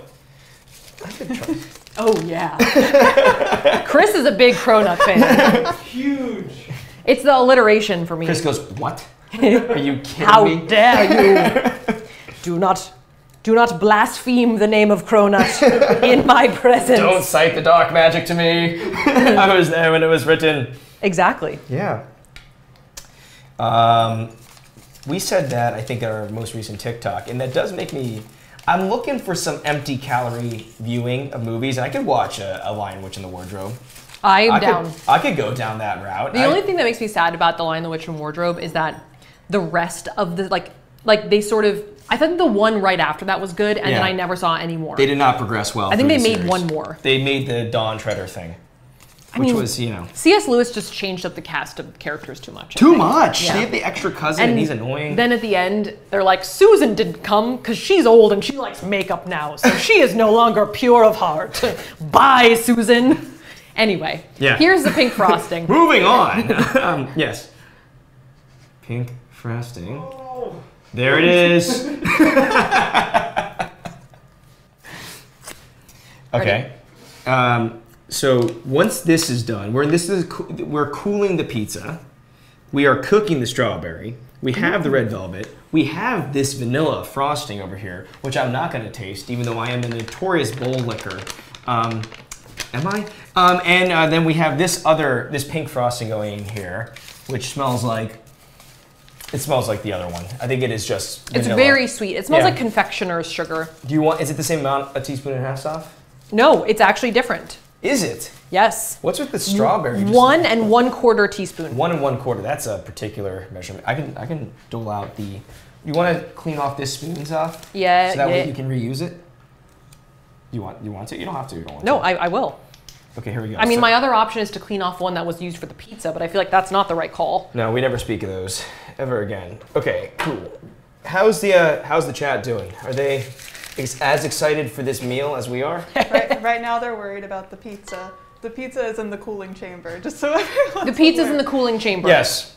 Oh yeah. Chris is a big cronut fan. Huge. It's the alliteration for me. Chris goes, what? Are you kidding How me? How dare you? Do not, do not blaspheme the name of cronut in my presence. Don't cite the dark magic to me. I was there when it was written. Exactly. Yeah. Um, we said that, I think, in our most recent TikTok, and that does make me... I'm looking for some empty calorie viewing of movies. I could watch a, a Lion, Witch, and the Wardrobe. I'm I down. Could, I could go down that route. The I, only thing that makes me sad about The Lion, the Witch, and Wardrobe is that the rest of the, like, like they sort of, I think the one right after that was good, and yeah. then I never saw any more. They did not progress well. I think they the made series. one more. They made the Dawn Treader thing. I Which mean, was, you know. C S. Lewis just changed up the cast of characters too much. Too much! Yeah. They have the extra cousin and, and he's annoying. Then at the end, they're like, Susan didn't come because she's old and she likes makeup now, so she is no longer pure of heart. Bye, Susan! Anyway, yeah. here's the pink frosting. Moving on! um, yes. Pink frosting. Oh. There it is! Okay. Ready? Um... So once this is done, we're, this is, we're cooling the pizza, we are cooking the strawberry, we have the red velvet, we have this vanilla frosting over here, which I'm not gonna taste, even though I am a notorious bowl licker. Um, am I? Um, and uh, then we have this other, this pink frosting going in here, which smells like, it smells like the other one. I think it is just vanilla. It's very sweet. It smells yeah. like confectioner's sugar. Do you want, is it the same amount, a teaspoon and a half off? No, it's actually different. Is it? Yes. What's with the strawberry? One like, and one quarter teaspoon. One and one quarter. That's a particular measurement. I can I can dole out the. You want to clean off this spoons off? Yeah. So that yeah. way you can reuse it. You want you want to? You don't have to. You don't want no, to. No, I, I will. Okay, here we go. I mean, so, my other option is to clean off one that was used for the pizza, but I feel like that's not the right call. No, we never speak of those ever again. Okay, cool. How's the uh, how's the chat doing? Are they? Is as excited for this meal as we are? Right, right now they're worried about the pizza. The pizza is in the cooling chamber, just so everyone. The pizza's in the cooling chamber. Yes.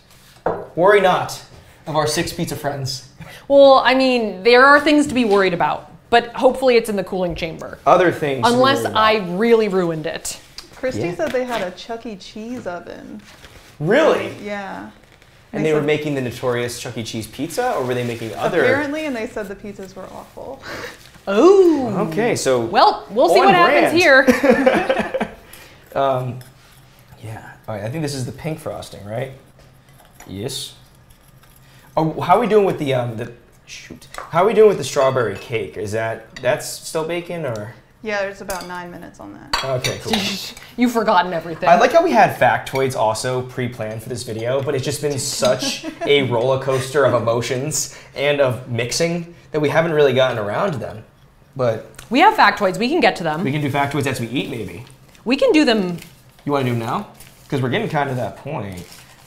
Worry not of our six pizza friends. Well, I mean, there are things to be worried about, but hopefully it's in the cooling chamber. Other things. Unless I really ruined it. Christy yeah. said they had a Chuck E. Cheese oven. Really? Yeah. And they, they said, were making the notorious Chuck E. Cheese pizza, or were they making other? Apparently, and they said the pizzas were awful. Oh. Okay, so. Well, we'll see what brand. happens here. um, yeah. All right. I think this is the pink frosting, right? Yes. Oh, how are we doing with the um the shoot? How are we doing with the strawberry cake? Is that that's still baking or? Yeah, there's about nine minutes on that. Okay, cool. You've forgotten everything. I like how we had factoids also pre-planned for this video, but it's just been such a roller coaster of emotions and of mixing that we haven't really gotten around to them. But we have factoids. We can get to them. We can do factoids as we eat, maybe. We can do them. You want to do them now? Because we're getting kind of that point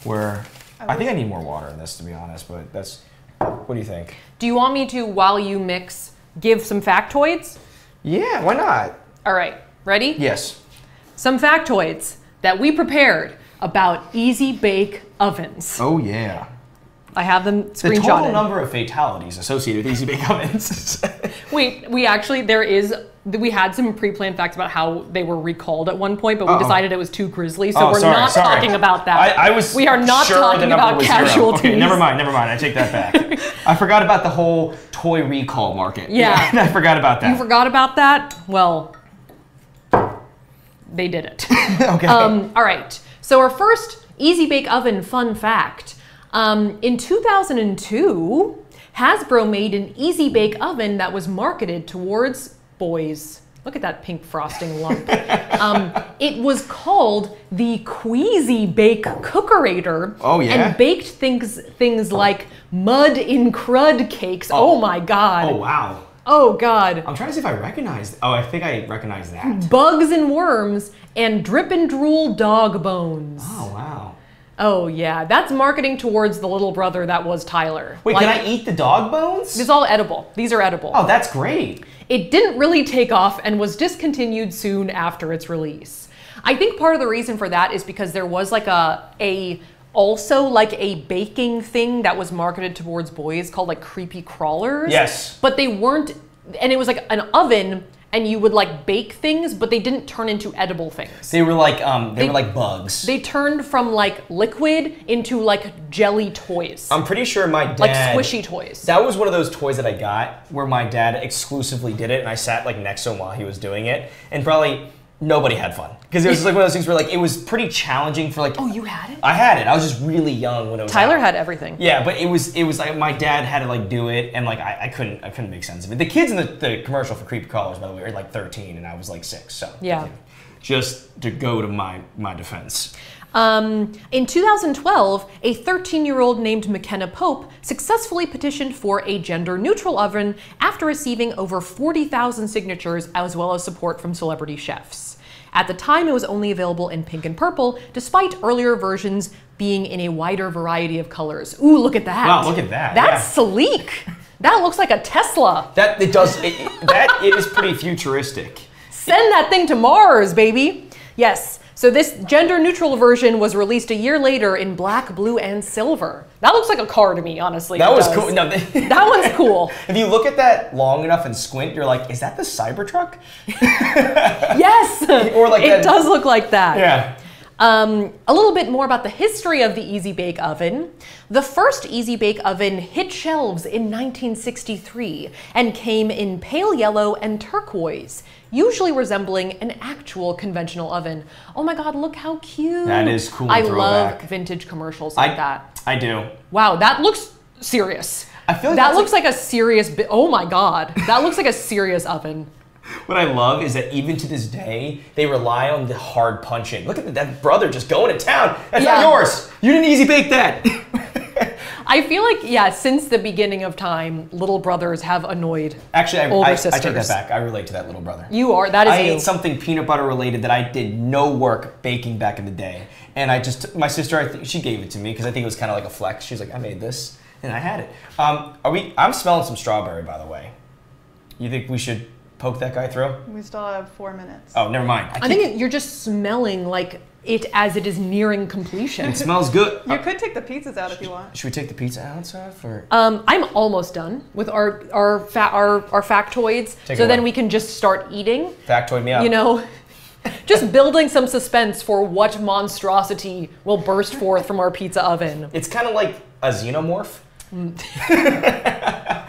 where I, I think I need more water in this, to be honest. But that's. What do you think? Do you want me to, while you mix, give some factoids? Yeah, why not? All right, ready? Yes. Some factoids that we prepared about Easy-Bake Ovens. Oh, yeah. I have them screenshotted. The total number of fatalities associated with Easy-Bake Ovens. Wait, we actually, there is, we had some pre-planned facts about how they were recalled at one point, but we uh-oh. decided it was too grisly, so oh, we're sorry, not sorry. talking about that. I, I was We are not sure talking about casualties. Zero. Okay, never mind, never mind, I take that back. I forgot about the whole toy recall market. Yeah. yeah. I forgot about that. You forgot about that? Well, they did it. Okay. Um, all right, so our first Easy-Bake Oven fun fact. Um, in two thousand two, Hasbro made an Easy-Bake Oven that was marketed towards boys. Look at that pink frosting lump. um, it was called the Queasy Bake Cookerator. Oh, yeah? And baked things things like mud in crud cakes. Oh, oh my God. Oh, wow. Oh, God. I'm trying to see if I recognize. Oh, I think I recognize that. Bugs and worms and drip and drool dog bones. Oh, wow. Oh, yeah. That's marketing towards the little brother that was Tyler. Wait, like, can I eat the dog bones? It's all edible. These are edible. Oh, that's great. It didn't really take off and was discontinued soon after its release. I think part of the reason for that is because there was like a, a also like a baking thing that was marketed towards boys called like Creepy Crawlers. Yes. But they weren't, and it was like an oven, and you would like bake things, but they didn't turn into edible things. They were like um, they, they were like bugs. They turned from like liquid into like jelly toys. I'm pretty sure my dad like squishy toys. That was one of those toys that I got where my dad exclusively did it, and I sat like next to him while he was doing it, and probably nobody had fun because it was just like one of those things where like it was pretty challenging for like. Oh, you had it? I had it. I was just really young when it was. Tyler out. had everything. Yeah, but it was it was like my dad had to like do it, and like I, I couldn't I couldn't make sense of it. The kids in the, the commercial for Creepy Crawlers, by the way, were like thirteen, and I was like six. So yeah, just to go to my my defense. Um, in two thousand twelve, a thirteen-year-old named McKenna Pope successfully petitioned for a gender-neutral oven after receiving over forty thousand signatures as well as support from celebrity chefs. At the time, it was only available in pink and purple, despite earlier versions being in a wider variety of colors. Ooh, look at that. Wow, look at that. That's yeah. sleek. That looks like a Tesla. That, it does, it, that it is pretty futuristic. Send that thing to Mars, baby. Yes. So this gender-neutral version was released a year later in black, blue, and silver. That looks like a car to me, honestly. That was does. cool. No, that one's cool. If you look at that long enough and squint, you're like, is that the Cybertruck? Yes! Or like it that. does look like that. Yeah. Um, a little bit more about the history of the Easy-Bake Oven. The first Easy-Bake Oven hit shelves in nineteen sixty-three and came in pale yellow and turquoise, usually resembling an actual conventional oven. Oh my God, look how cute. That is cool. I throwback. love vintage commercials like I, that. I do. Wow, that looks serious. I feel like that looks like, like a serious, oh my God. That looks like a serious oven. What I love is that even to this day, they rely on the hard punching. Look at that brother just going to town. That's yeah. not yours. You didn't easy bake that. I feel like, yeah, since the beginning of time, little brothers have annoyed Actually, I, older I, sisters. I take that back. I relate to that little brother. You are. That is I you. ate something peanut butter related that I did no work baking back in the day. And I just, my sister, I think she gave it to me because I think it was kind of like a flex. She's like, I made this and I had it. Um, are we? I'm smelling some strawberry, by the way. You think we should poke that guy through? We still have four minutes. Oh, never mind. I, I think it, you're just smelling like it as it is nearing completion. It smells good. You uh, could take the pizzas out if you want. Should we take the pizza out, Saf? Or um, I'm almost done with our our fa our, our factoids. Take so then we can just start eating. Factoid me up. You know, just building some suspense for what monstrosity will burst forth from our pizza oven. It's kind of like a xenomorph. Mm.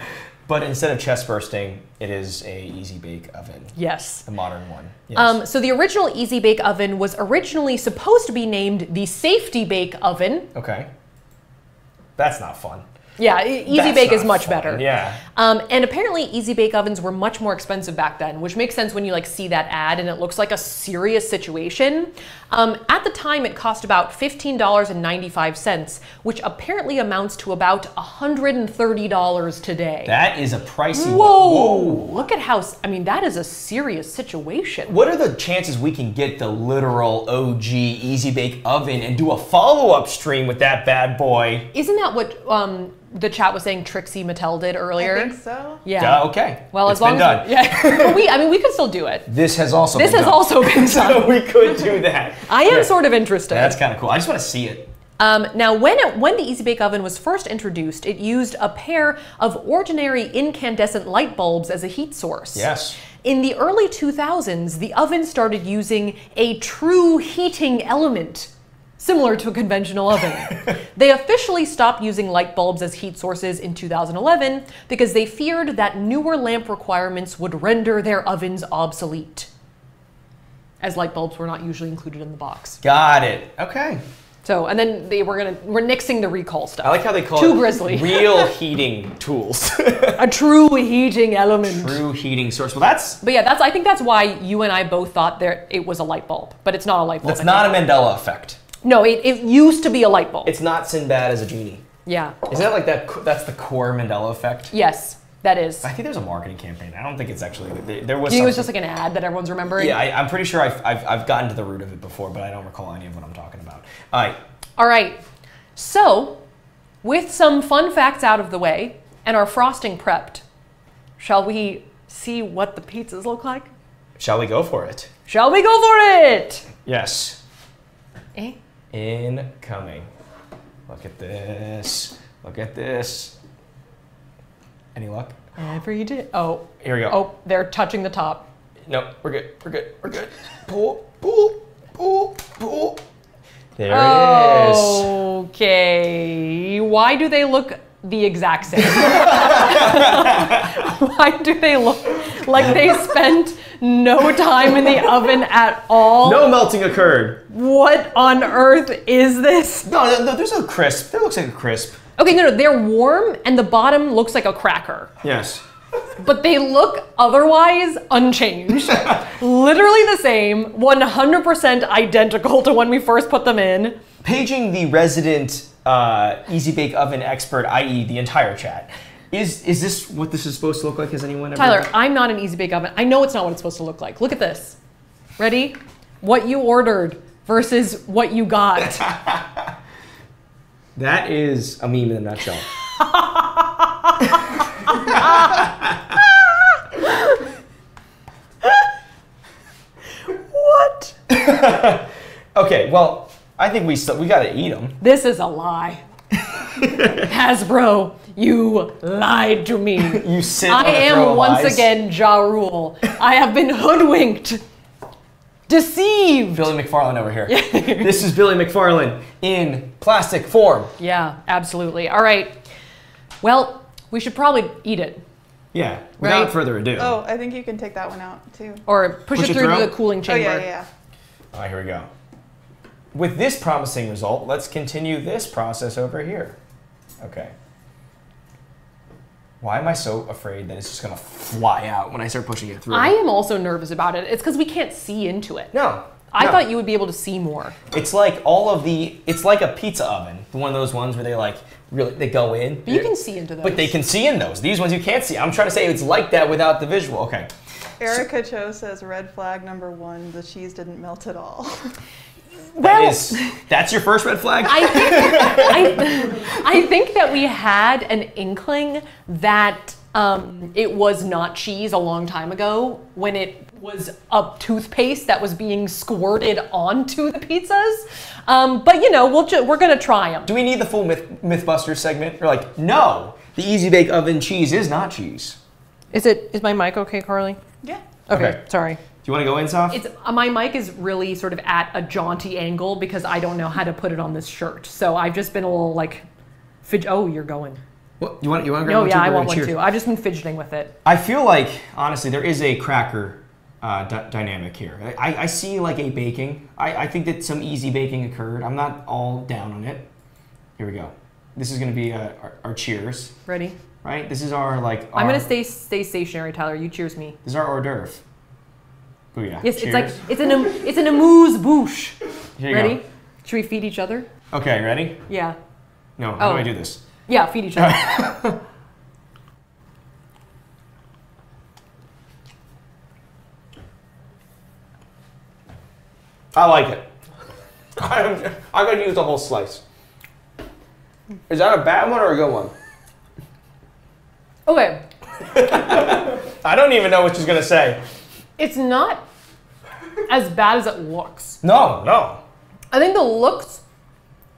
But instead of chest bursting, it is a Easy-Bake Oven. Yes. The modern one. Yes. Um, so the original Easy-Bake Oven was originally supposed to be named the Safety Bake Oven. Okay. That's not fun. Yeah, Easy-Bake is much fun. better. Yeah. Um, and apparently Easy-Bake ovens were much more expensive back then, which makes sense when you like see that ad and it looks like a serious situation. Um, at the time, it cost about fifteen dollars and ninety-five cents, which apparently amounts to about one hundred thirty dollars today. That is a pricey one. Whoa, whoa. Look at how, I mean, that is a serious situation. What are the chances we can get the literal O G Easy-Bake oven and do a follow-up stream with that bad boy? Isn't that what... Um, the chat was saying Trixie Mattel did earlier. I think so. Yeah. Uh, okay. Well, it's as long been as done. We, yeah. we, I mean, we could still do it. This has also. This been has done. also been done. So we could do that. I am yeah. sort of interested. That's kind of cool. I just want to see it. Um, now, when it, when the Easy-Bake Oven was first introduced, it used a pair of ordinary incandescent light bulbs as a heat source. Yes. In the early two thousands, the oven started using a true heating element, similar to a conventional oven. They officially stopped using light bulbs as heat sources in two thousand eleven because they feared that newer lamp requirements would render their ovens obsolete, as light bulbs were not usually included in the box. Got it. Okay. So, and then they were gonna, we're nixing the recall stuff. I like how they call Too it grisly. real heating tools. A true heating element. True heating source. Well, that's. But yeah, that's, I think that's why you and I both thought there it was a light bulb, but it's not a light bulb. It's not a Mandela effect. No, it, it used to be a light bulb. It's not Sinbad as a genie. Yeah. Isn't that like that? That's the core Mandela effect? Yes, that is. I think there's a marketing campaign. I don't think it's actually, there was something. Do you think it was just like an ad that everyone's remembering? Yeah, I, I'm pretty sure I've, I've, I've gotten to the root of it before, but I don't recall any of what I'm talking about. All right. All right. So, with some fun facts out of the way and our frosting prepped, shall we see what the pizzas look like? Shall we go for it? Shall we go for it? Yes. Eh? Incoming. Look at this. Look at this. Any luck? Whatever you did. Oh. Here we go. Oh, they're touching the top. No, we're good. We're good. We're good. Pull, pull, pull, pull. There oh, it is. Okay. Why do they look the exact same? Why do they look like they spent no time in the oven at all? No melting occurred. What on earth is this? No, no, no, there's no crisp. There looks like a crisp. Okay, no, no, they're warm and the bottom looks like a cracker. Yes. But they look otherwise unchanged. Literally the same, one hundred percent identical to when we first put them in. Paging the resident uh, Easy-Bake Oven expert, that is the entire chat. Is, is this what this is supposed to look like? Has anyone ever? Tyler, I'm not an Easy-Bake Oven. I know it's not what it's supposed to look like. Look at this. Ready? What you ordered versus what you got. That is a meme in a nutshell. What? Okay, well, I think we still, we gotta eat them. This is a lie. Hasbro, you lied to me. You sit on I a am throw of once lies. again Ja Rule. I have been hoodwinked, deceived. Billy McFarlane over here. This is Billy McFarlane in plastic form. Yeah, absolutely. All right. Well, we should probably eat it. Yeah, without right? further ado. Oh, I think you can take that one out too. Or push, push it, it through to the cooling chamber. Oh, yeah, yeah. All right, here we go. With this promising result, let's continue this process over here. Okay. Why am I so afraid that it's just gonna fly out when I start pushing it through? I am also nervous about it. It's because we can't see into it. No. I no. thought you would be able to see more. It's like all of the, it's like a pizza oven. One of those ones where they like, really, they go in. But you can see into those. But they can see in those. These ones you can't see. I'm trying to say it's like that without the visual. Okay. Erica Cho says, red flag number one, the cheese didn't melt at all. That well, is, that's your first red flag? I think, I, I think that we had an inkling that um, it was not cheese a long time ago when it was a toothpaste that was being squirted onto the pizzas. Um, but you know, we'll ju we're gonna try them. Do we need the full myth Mythbusters segment? You're like, no, the Easy-Bake Oven cheese is not cheese. Is it, is my mic okay, Carly? Yeah. Okay, okay. Sorry. Do you want to go in, Saf? It's, uh, my mic is really sort of at a jaunty angle because I don't know how to put it on this shirt. So I've just been a little like, fidget. Oh, you're going. What, you want? You want to grab no, one yeah, too? No, yeah, I want one cheer? too. I've just been fidgeting with it. I feel like honestly, there is a cracker uh, d dynamic here. I, I see like a baking. I, I think that some easy baking occurred. I'm not all down on it. Here we go. This is going to be uh, our, our cheers. Ready? Right? This is our, like, our, I'm going to stay stay stationary, Tyler. You cheers me. This is our hors d'oeuvre. Booyah. Yes, cheers. It's like, it's an, it's an amuse-bouche. Here you ready? Go. Should we feed each other? Okay, ready? Yeah. No, how oh. do I do this? Yeah, feed each other. I like it. I'm, I'm going to use the whole slice. Is that a bad one or a good one? Okay. I don't even know what she's going to say. It's not as bad as it looks. No, no. I think the looks...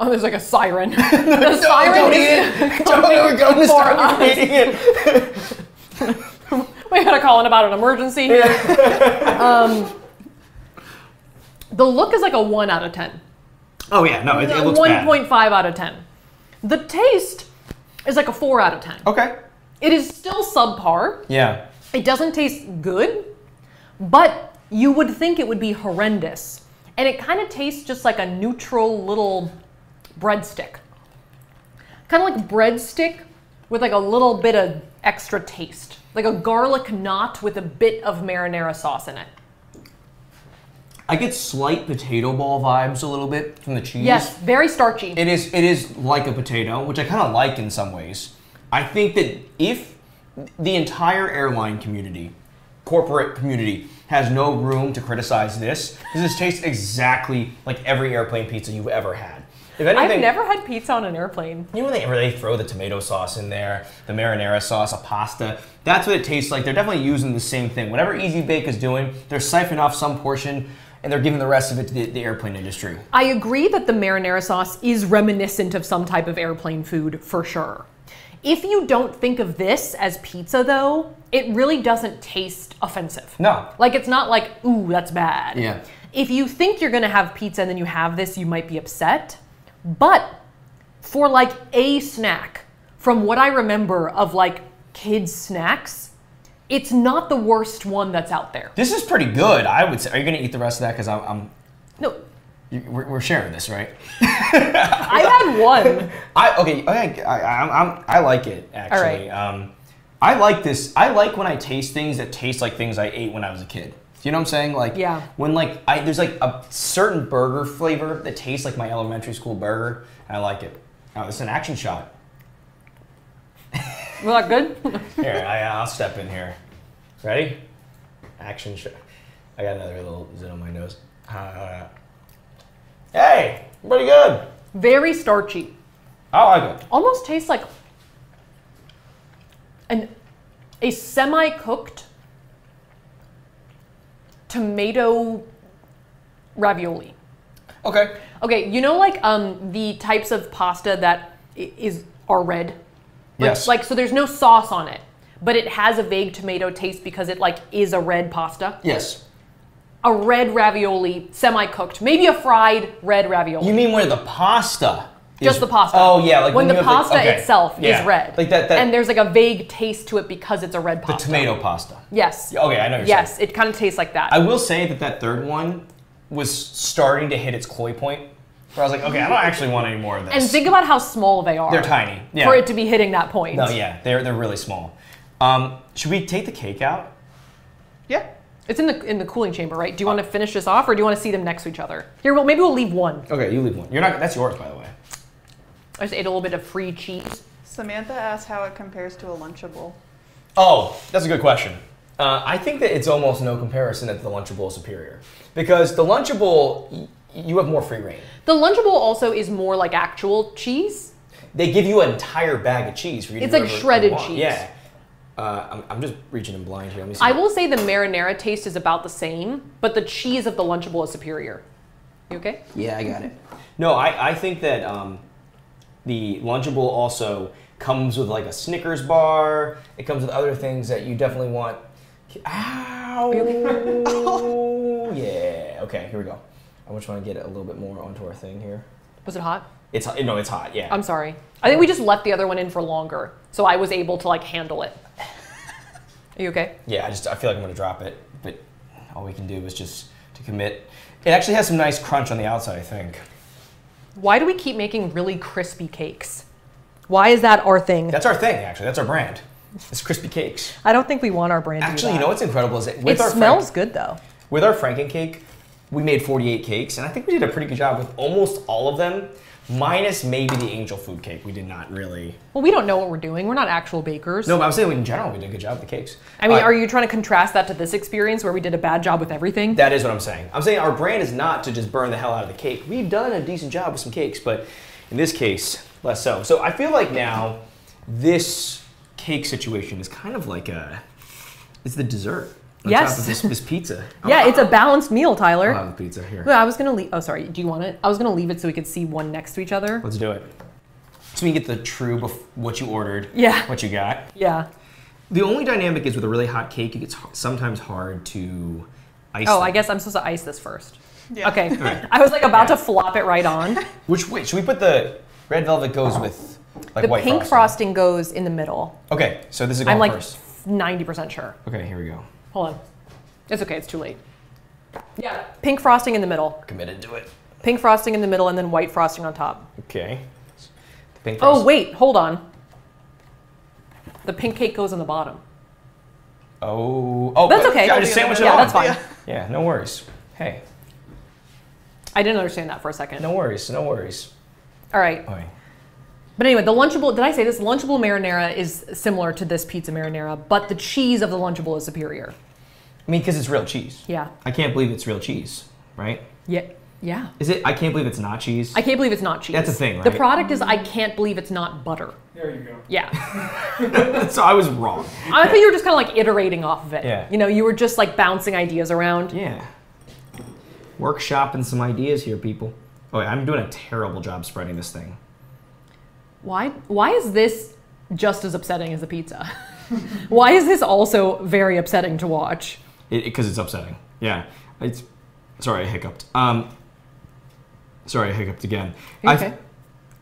Oh, there's like a siren. The no, siren is coming We're going to start eating it. We gotta call in about an emergency. Yeah. um... The look is like a one out of ten. Oh yeah, no, it, it looks bad. one point five out of ten. The taste is like a four out of ten. Okay. It is still subpar. Yeah. It doesn't taste good, but you would think it would be horrendous. And it kind of tastes just like a neutral little breadstick. Kind of like breadstick with like a little bit of extra taste. Like a garlic knot with a bit of marinara sauce in it. I get slight potato ball vibes a little bit from the cheese. Yes, very starchy. It is it is like a potato, which I kind of like in some ways. I think that if the entire airline community, corporate community, has no room to criticize this, because this tastes exactly like every airplane pizza you've ever had. If anything, I've never had pizza on an airplane. You know when they really throw the tomato sauce in there, the marinara sauce, a pasta? That's what it tastes like. They're definitely using the same thing. Whatever Easy Bake is doing, they're siphoning off some portion and they're giving the rest of it to the, the airplane industry. I agree that the marinara sauce is reminiscent of some type of airplane food, for sure. If you don't think of this as pizza, though, it really doesn't taste offensive. No. Like, it's not like, ooh, that's bad. Yeah. If you think you're gonna have pizza and then you have this, you might be upset. But for like a snack, from what I remember of like kids' snacks, it's not the worst one that's out there. This is pretty good, I would say. Are you gonna eat the rest of that? Because I'm, I'm. No. You, we're, we're sharing this, right? I had one. I okay. okay I, I, I'm, I like it actually. All right. Um, I like this. I like when I taste things that taste like things I ate when I was a kid. You know what I'm saying? Like yeah. when like I, there's like a certain burger flavor that tastes like my elementary school burger, and I like it. Oh, it's an action shot. Was that good? Here, I, I'll step in here. Ready? Action shot. I got another little zit on my nose. Uh, hey, pretty good. Very starchy. I like it. Almost tastes like an a semi-cooked tomato ravioli. Okay. Okay, you know like um, the types of pasta that is are red? Like, yes. Like, so there's no sauce on it, but it has a vague tomato taste because it like is a red pasta. Yes. A red ravioli, semi-cooked, maybe a fried red ravioli. You mean where the pasta is... Just the pasta. Oh yeah. Like when, when the pasta like, okay. itself yeah. is red. Like that, that. And there's like a vague taste to it because it's a red pasta. The tomato pasta. Yes. Okay, I know what you're saying. Yes, it kind of tastes like that. I will say that that third one was starting to hit its cloy point. Where I was like, okay, I don't actually want any more of this. And think about how small they are. They're tiny. Yeah. For it to be hitting that point. No, yeah, they're they're really small. Um, should we take the cake out? Yeah. It's in the in the cooling chamber, right? Do you uh, want to finish this off, or do you want to see them next to each other? Here, well, maybe we'll leave one. Okay, you leave one. You're not. That's yours, by the way. I just ate a little bit of free cheese. Samantha asked how it compares to a Lunchable. Oh, that's a good question. Uh, I think that it's almost no comparison that the Lunchable is superior, because the Lunchable. You have more free reign. The Lunchable also is more like actual cheese. They give you an entire bag of cheese for you to do. It's like shredded cheese. Yeah. Uh, I'm, I'm just reaching in blind here. Let me see. I will say the marinara taste is about the same, but the cheese of the Lunchable is superior. You okay? Yeah, I got it. No, I, I think that um, the Lunchable also comes with like a Snickers bar. It comes with other things that you definitely want. Ow! Okay? Oh, yeah. Okay, here we go. I'm just trying to get it a little bit more onto our thing here. Was it hot? It's no, it's hot. Yeah. I'm sorry. I think we just left the other one in for longer, so I was able to like handle it. Are you okay? Yeah, I just I feel like I'm gonna drop it, but all we can do is just to commit. It actually has some nice crunch on the outside, I think. Why do we keep making really crispy cakes? Why is that our thing? That's our thing, actually. That's our brand. It's crispy cakes. I don't think we want our brand to actually, do that. You know what's incredible is that with it our smells Frank, good, though. With our Franken cake, we made forty-eight cakes, and I think we did a pretty good job with almost all of them, minus maybe the angel food cake. We did not really... Well, we don't know what we're doing. We're not actual bakers. No, but I'm saying in general, we did a good job with the cakes. I mean, uh, are you trying to contrast that to this experience where we did a bad job with everything? That is what I'm saying. I'm saying our brand is not to just burn the hell out of the cake. We've done a decent job with some cakes, but in this case, less so. So I feel like now this cake situation is kind of like a, it's the dessert. On yes. top of this, this pizza. I'm, yeah, I'm, it's a balanced meal, Tyler. I'll have the pizza here. No, I was gonna leave, oh sorry, do you want it? I was gonna leave it so we could see one next to each other. Let's do it. So we can get the true, what you ordered, yeah. what you got. Yeah. The only dynamic is with a really hot cake, it gets sometimes hard to ice Oh, them. I guess I'm supposed to ice this first. Yeah. Okay, right. I was like about yeah. to flop it right on. Which, wait, should we put the red velvet goes with like the white pink frosting. frosting goes in the middle. Okay, so this is going I'm like first. ninety percent sure. Okay, here we go. Hold on. It's okay, it's too late. Yeah, pink frosting in the middle. Committed to it. Pink frosting in the middle and then white frosting on top. Okay. The pink frosting. Oh, wait, hold on. The pink cake goes on the bottom. Oh. Oh, that's okay. Yeah, just sandwich it on. Yeah, that's fine. Yeah, no worries. Hey. I didn't understand that for a second. No worries, no worries. All right. All right. But anyway, the Lunchable, did I say this? Lunchable marinara is similar to this pizza marinara, but the cheese of the Lunchable is superior. I mean, because it's real cheese. Yeah. I can't believe it's real cheese, right? Yeah. Yeah. Is it? I can't believe it's not cheese. I can't believe it's not cheese. That's a thing, right? The product is I can't believe it's not butter. There you go. Yeah. So I was wrong. I think you were just kind of like iterating off of it. Yeah. You know, you were just like bouncing ideas around. Yeah. Workshopping some ideas here, people. Oh, wait, I'm doing a terrible job spreading this thing. Why, why is this just as upsetting as the pizza? Why is this also very upsetting to watch? Because it, it, it's upsetting, yeah. It's, sorry, I hiccuped. Um, sorry, I hiccuped again. Okay.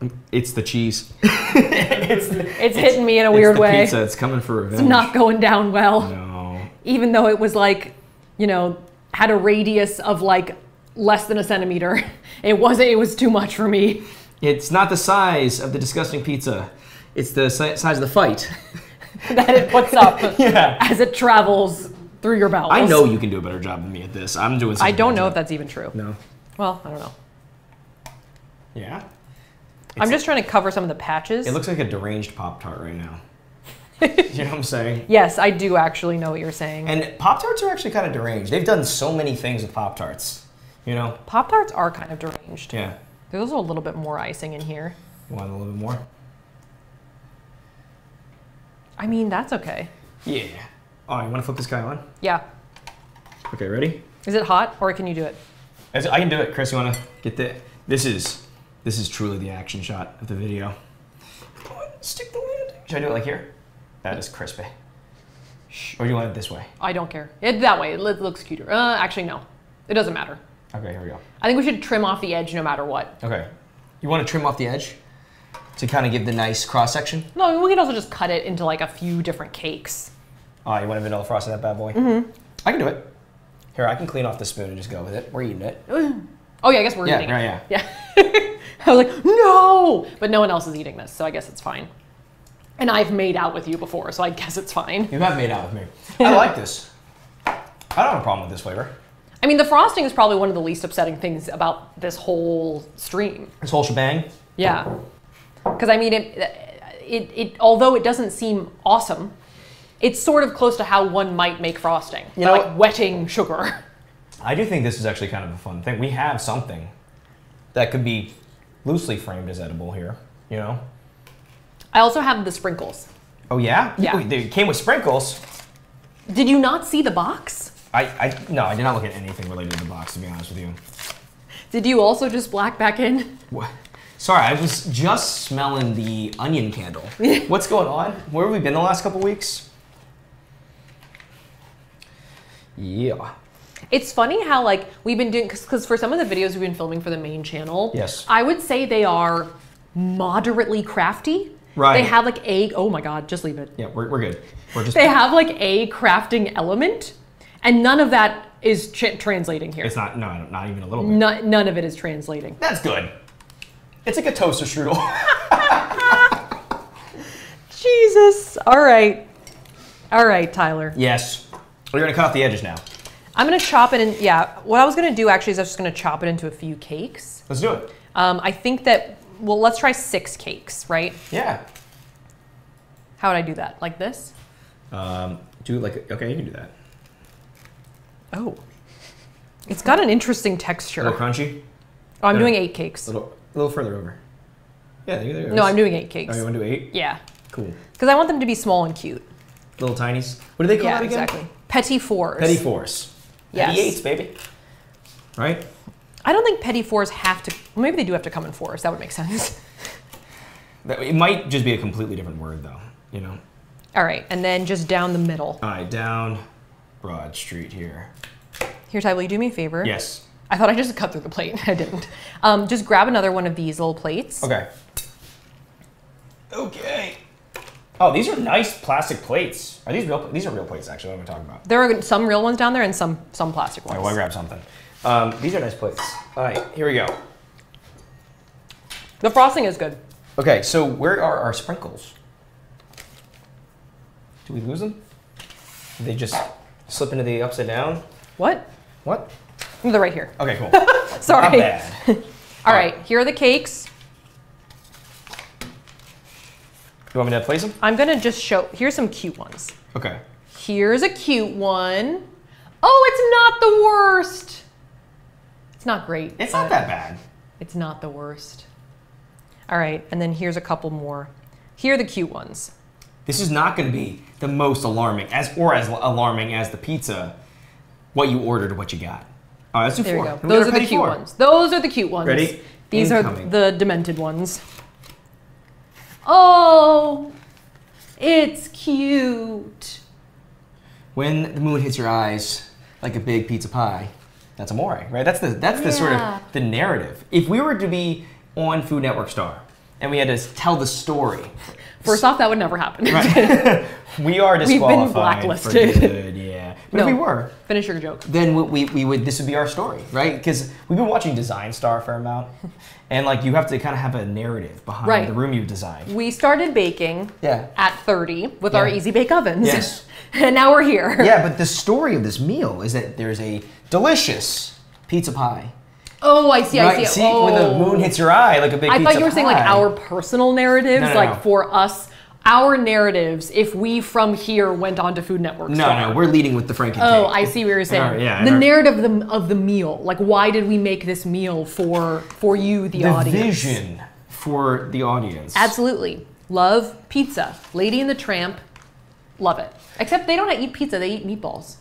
I, it's the cheese. it's, the, it's, it's hitting me in a weird it's the way. Pizza, it's coming for revenge. It's not going down well. No. Even though it was like, you know, had a radius of like less than a centimeter. It wasn't, it was too much for me. It's not the size of the disgusting pizza. It's the si size of the fight. That it puts up yeah. as it travels through your bowels. I know you can do a better job than me at this. I'm doing something I don't know job. if that's even true. No. Well, I don't know. Yeah? It's I'm just trying to cover some of the patches. It looks like a deranged Pop-Tart right now. You know what I'm saying? Yes, I do actually know what you're saying. And Pop-Tarts are actually kind of deranged. They've done so many things with Pop-Tarts, you know? Pop-Tarts are kind of deranged. Yeah. There's a little bit more icing in here. You want a little bit more? I mean, that's okay. Yeah. All right, you want to flip this guy on? Yeah. Okay, ready? Is it hot or can you do it? I can do it. Chris, you want to get the, this is, this is truly the action shot of the video. Come on, stick the lid. Should I do it like here? That is crispy. Shh. Or do you want it this way? I don't care. It, that way, it looks cuter. Uh, actually, no. It doesn't matter. Okay, here we go. I think we should trim off the edge no matter what. Okay. You want to trim off the edge to kind of give the nice cross-section? No, we can also just cut it into like a few different cakes. Oh, you want a vanilla frosting that bad boy? Mm-hmm. I can do it. Here, I can clean off the spoon and just go with it. We're eating it. Oh yeah, I guess we're yeah, eating no, it. Yeah, yeah. I was like, no! But no one else is eating this, so I guess it's fine. And I've made out with you before, so I guess it's fine. You have made out with me. I like this. I don't have a problem with this flavor. I mean, the frosting is probably one of the least upsetting things about this whole stream. This whole shebang? Yeah. Because I mean, it, it, it, although it doesn't seem awesome, it's sort of close to how one might make frosting. You know, like wetting sugar. I do think this is actually kind of a fun thing. We have something that could be loosely framed as edible here, you know? I also have the sprinkles. Oh yeah? Yeah. Wait, they came with sprinkles? Did you not see the box? I, I, no, I did not look at anything related to the box, to be honest with you. Did you also just black back in? What? Sorry, I was just smelling the onion candle. What's going on? Where have we been the last couple weeks? Yeah. It's funny how like we've been doing, because for some of the videos we've been filming for the main channel, yes. I would say they are moderately crafty. Right. They have like a, oh my God, just leave it. Yeah, we're, we're good. We're just. They have like a crafting element. And none of that is ch translating here. It's not, no, not even a little bit. No, none of it is translating. That's good. It's like a toaster strudel. Jesus. All right. All right, Tyler. Yes. We're going to cut off the edges now. I'm going to chop it in. Yeah. What I was going to do actually is I was just going to chop it into a few cakes. Let's do it. Um, I think that, well, let's try six cakes, right? Yeah. How would I do that? Like this? Um, do like, okay, you can do that. Oh. It's got an interesting texture. A little crunchy? Oh, I'm no, doing eight cakes. A little, a little further over. Yeah, there you go. No, I'm doing eight cakes. Oh, you want to do eight? Yeah. Cool. Because I want them to be small and cute. Little tinies. What do they call yeah, that again? Exactly. Petit fours. Petit fours. Yes. Petty eights, baby. Right? I don't think petty fours have to, maybe they do have to come in fours. That would make sense. That, it might just be a completely different word though, you know? All right, and then just down the middle. All right, down Broad Street here. Here, Ty, will you do me a favor? Yes. I thought I just cut through the plate. I didn't. Um, just grab another one of these little plates. Okay. Okay. Oh, these are nice plastic plates. Are these real? These are real plates, actually. What am I talking about? There are some real ones down there and some some plastic ones. All right, well, I grab something. Um, these are nice plates. All right, here we go. The frosting is good. Okay, so where are our sprinkles? Do we lose them? Did they just slip into the upside down? What? What? They're right here. Okay, cool. Sorry. Not bad. All, All right. right, here are the cakes. You want me to place them? I'm gonna just show, here's some cute ones. Okay. Here's a cute one. Oh, it's not the worst. It's not great. It's not that bad. It's not the worst. All right, and then here's a couple more. Here are the cute ones. This is not gonna be the most alarming, as or as alarming as the pizza, what you ordered, what you got. All right, let's do there four. There you go. Those are the cute four. ones. Those are the cute ones. Ready? These Incoming. are the demented ones. Oh, it's cute. When the moon hits your eyes like a big pizza pie, that's amore, right? That's the that's the yeah. sort of the narrative. If we were to be on Food Network Star and we had to tell the story. First off, that would never happen. Right. We are disqualified. We've been blacklisted. For good, yeah. But no, if we were. Finish your joke. Then we, we, we would, this would be our story, right? Because we've been watching Design Star a fair amount. And like you have to kind of have a narrative behind right. the room you've designed. We started baking yeah. at thirty with yeah. our Easy-Bake Ovens. Yes. And now we're here. Yeah, but the story of this meal is that there's a delicious pizza pie. Oh, I see, right. I see. see oh. When the moon hits your eye, like a big I pizza I thought you were pie. saying like our personal narratives, no, no, like no. for us, our narratives, if we from here went on to Food Network. No, Star. no, we're leading with the Franken cake. Oh, I see what you're saying. Our, yeah, the narrative of the, of the meal, like why did we make this meal for, for you, the, the audience? The vision for the audience. Absolutely. Love pizza. Lady and the Tramp, love it. Except they don't eat pizza, they eat meatballs.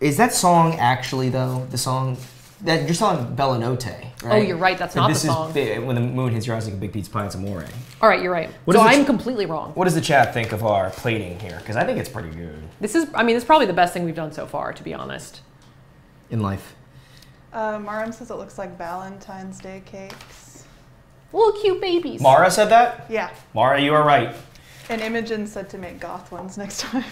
Is that song actually though, the song? That you're selling Bella Notte, right? Oh, you're right. That's not this the song. Is, when the moon hits your eyes like a big pizza pie, it's amore. All right, you're right. What so I'm completely wrong. What does the chat think of our plating here? Because I think it's pretty good. This is, I mean, it's probably the best thing we've done so far, to be honest. In life. Uh, Mara says it looks like Valentine's Day cakes. Little cute babies. Mara said that? Yeah. Mara, you are right. And Imogen said to make goth ones next time.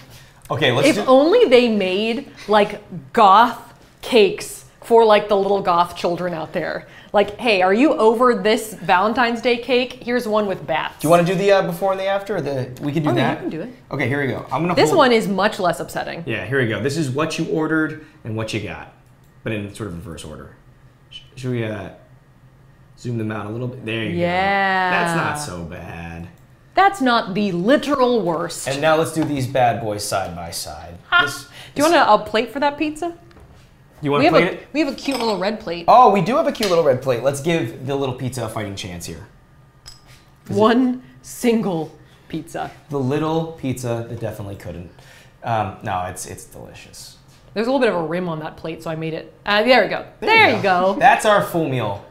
Okay, let's If do only they made, like, goth cakes. For like the little goth children out there. Like, hey, are you over this Valentine's Day cake? Here's one with bats. Do you want to do the uh, before and the after? Or the We can do oh, that. Yeah, you can do it. Okay, here we go. I'm gonna. This hold one it. is much less upsetting. Yeah, here we go. This is what you ordered and what you got, but in sort of reverse order. Should we uh, zoom them out a little bit? There you yeah. go. That's not so bad. That's not the literal worst. And now let's do these bad boys side by side. Ah. This, this do you want a, a plate for that pizza? You want we to plate a, it? We have a cute little red plate. Oh, we do have a cute little red plate. Let's give the little pizza a fighting chance here. One it, single pizza. The little pizza that definitely couldn't. Um, no, it's it's delicious. There's a little bit of a rim on that plate, so I made it. Uh, there we go. There, there you go. go. That's our full meal.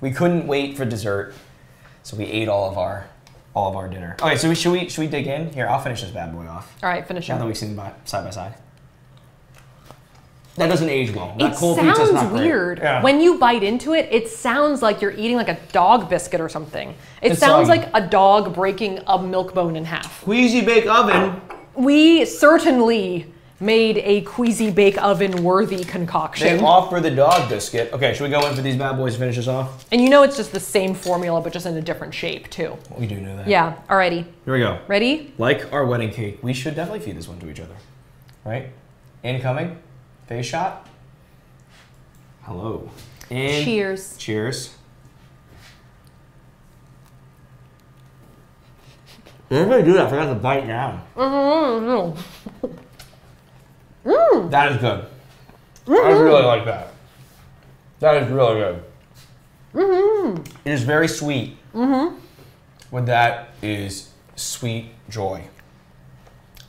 We couldn't wait for dessert, so we ate all of our all of our dinner. Okay, so we, should we should we dig in here? I'll finish this bad boy off. All right, finish it. Now that we've seen them side by side. That doesn't age well. That it cold sounds not weird. Yeah. When you bite into it, it sounds like you're eating like a dog biscuit or something. It it's sounds soggy. like a dog breaking a milk bone in half. Easy-Bake Oven. We certainly made a Queasy Bake Oven worthy concoction. They offer the dog biscuit. Okay, should we go in for these bad boys to finish this off? And you know it's just the same formula, but just in a different shape too. Well, we do know that. Yeah, alrighty. Here we go. Ready? Like our wedding cake, we should definitely feed this one to each other, right? Incoming, face shot. Hello. And cheers. Cheers. They're gonna do that. I forgot to bite down. Mm-hmm. Mm. That is good. Mm-hmm. I really like that. That is really good. Mm-hmm. It is very sweet. Mm-hmm. With that is sweet joy.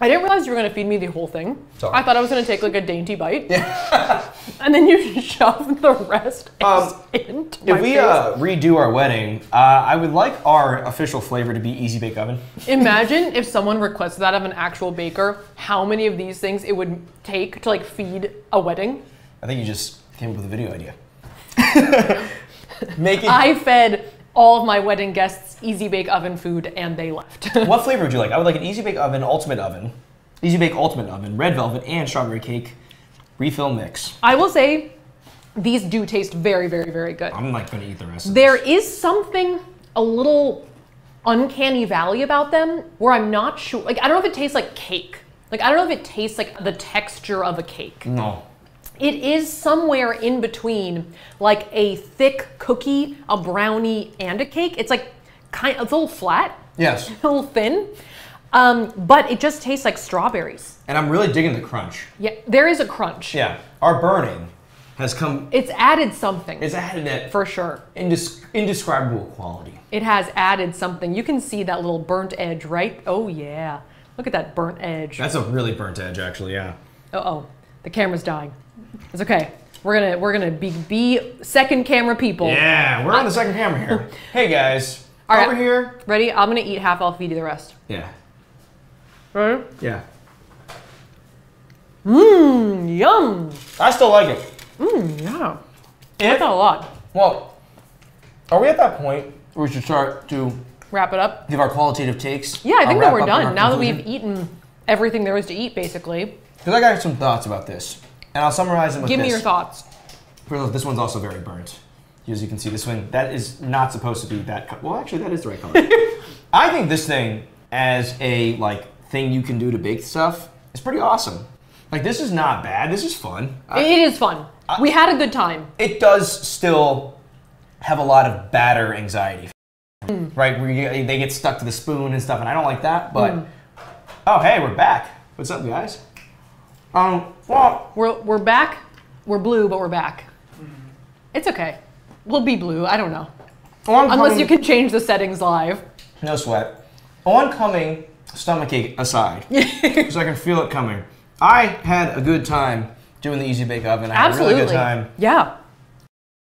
I didn't realize you were gonna feed me the whole thing. Sorry. I thought I was gonna take like a dainty bite. Yeah. And then you shove the rest um, into my If we uh, redo our wedding, uh, I would like our official flavor to be Easy Bake Oven. Imagine if someone requested that of an actual baker, how many of these things it would take to like feed a wedding. I think you just came up with a video idea. Make it I fed all of my wedding guests Easy Bake Oven food and they left. What flavor would you like? I would like an Easy Bake Oven Ultimate Oven, Easy Bake Ultimate Oven, Red Velvet, and Strawberry Cake. Refill mix. I will say these do taste very, very, very good. I'm not gonna eat the rest of There this. Is something a little uncanny valley about them where I'm not sure, like I don't know if it tastes like cake. Like I don't know if it tastes like the texture of a cake. No. It is somewhere in between like a thick cookie, a brownie, and a cake. It's like kind of, it's a little flat. Yes. A little thin. Um, but it just tastes like strawberries. And I'm really digging the crunch. Yeah, there is a crunch. Yeah, our burning has come. It's added something. It's added it. For sure. Indesc indescribable quality. It has added something. You can see that little burnt edge, right? Oh yeah, look at that burnt edge. That's a really burnt edge actually, yeah. Uh-oh, the camera's dying. It's okay. We're gonna, we're gonna be, be second camera people. Yeah, we're on the second camera here. Hey guys, all right, over here. Ready? I'm gonna eat half, I'll feed you the rest. Yeah. Right? Yeah. Mmm, yum. I still like it. Mmm, yeah. I like that a lot. Well, are we at that point where we should start to wrap it up? Give our qualitative takes? Yeah, I think that we're done. Now that we've eaten everything there was to eat, basically. Because I got some thoughts about this, and I'll summarize them with this. Give me your thoughts. This one's also very burnt. As you can see, this one, that is not supposed to be that color. Well, actually, that is the right color. I think this thing, as a, like, thing you can do to bake stuff, it's pretty awesome. Like, this is not bad. This is fun. I, it is fun. I, we had a good time. It does still have a lot of batter anxiety, mm. right? Where you, they get stuck to the spoon and stuff, and I don't like that, but... Mm. Oh, hey, we're back. What's up, guys? Um, well... We're, we're back. We're blue, but we're back. It's okay. We'll be blue. I don't know. Oncoming, unless you can change the settings live. No sweat. Oncoming... Stomachache aside, because I can feel it coming. I had a good time doing the Easy Bake Oven. I had Absolutely. a really good time. Yeah.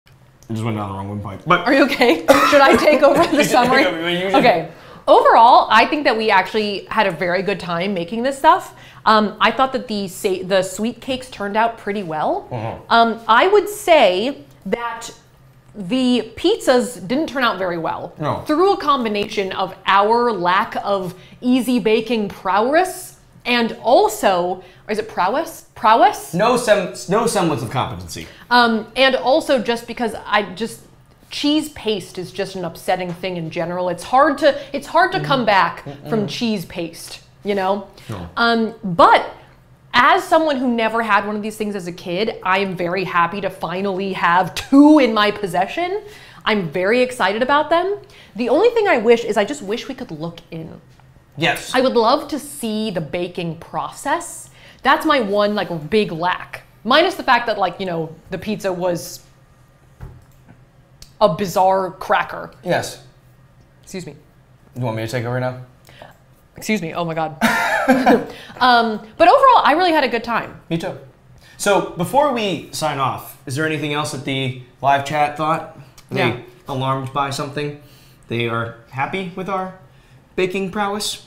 I just went down the wrong windpipe. But are you okay? Should I take over the summary? Okay. Overall, I think that we actually had a very good time making this stuff. Um, I thought that the sa the sweet cakes turned out pretty well. Uh-huh. um, I would say that the pizzas didn't turn out very well. No. Through a combination of our lack of easy baking prowess and also, is it prowess? Prowess? No sem no semblance of competency. Um, and also just because I just, cheese paste is just an upsetting thing in general. It's hard to, it's hard to mm. come back Mm-mm. from cheese paste, you know? No. Um, but as someone who never had one of these things as a kid, I am very happy to finally have two in my possession. I'm very excited about them. The only thing I wish is I just wish we could look in. Yes. I would love to see the baking process. That's my one like big lack. Minus the fact that like, you know, the pizza was a bizarre cracker. Yes. Excuse me. You want me to take over now? Excuse me, oh my God. um, but overall, I really had a good time. Me too. So before we sign off, is there anything else that the live chat thought? Are yeah. they alarmed by something? They are happy with our baking prowess?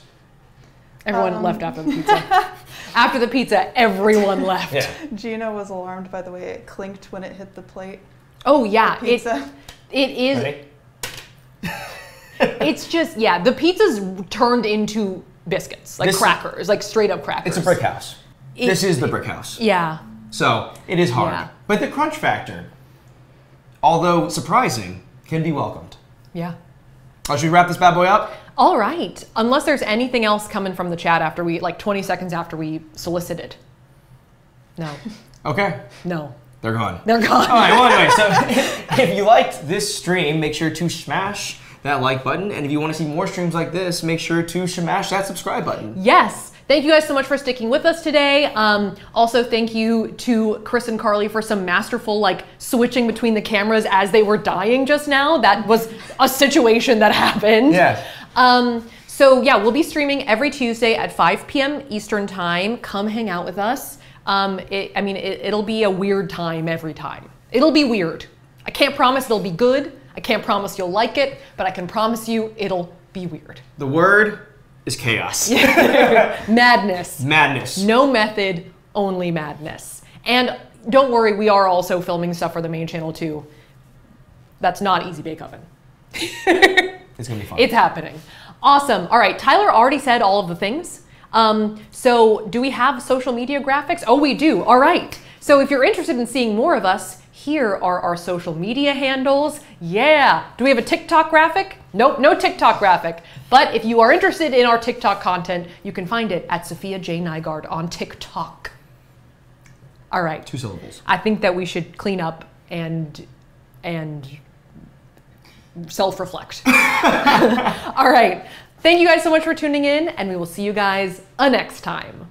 Everyone um. left after the pizza. After the pizza, everyone left. Yeah. Gina was alarmed by the way it clinked when it hit the plate. Oh yeah. The pizza. It, it is. Ready? It's just, yeah, the pizza's turned into biscuits, like this, crackers, like straight up crackers. It's a brick house. It, this is the brick house. Yeah. So it is hard. Yeah. But the crunch factor, although surprising, can be welcomed. Yeah. Oh, should we wrap this bad boy up? All right. Unless there's anything else coming from the chat after we, like twenty seconds after we solicited. No. Okay. No. They're gone. They're gone. All right. Well, anyway, so if you liked this stream, make sure to smash that like button. And if you want to see more streams like this, make sure to smash that subscribe button. Yes. Thank you guys so much for sticking with us today. Um, also, thank you to Chris and Carly for some masterful like switching between the cameras as they were dying just now. That was a situation that happened. Yeah. Um, so yeah, we'll be streaming every Tuesday at five P M Eastern time. Come hang out with us. Um, it, I mean, it, it'll be a weird time every time. It'll be weird. I can't promise it'll be good. I can't promise you'll like it, but I can promise you it'll be weird. The word is chaos. Madness. Madness. No method, only madness. And don't worry, we are also filming stuff for the main channel too. That's not Easy Bake Oven. It's gonna be fun. It's happening. Awesome. All right, Tyler already said all of the things. Um, so do we have social media graphics? Oh, we do. All right. So if you're interested in seeing more of us, here are our social media handles. Yeah. Do we have a TikTok graphic? Nope, no TikTok graphic. But if you are interested in our TikTok content, you can find it at Safiya J. Nygaard on TikTok. All right. Two syllables. I think that we should clean up and and self-reflect. All right. Thank you guys so much for tuning in, and we will see you guys uh, next time.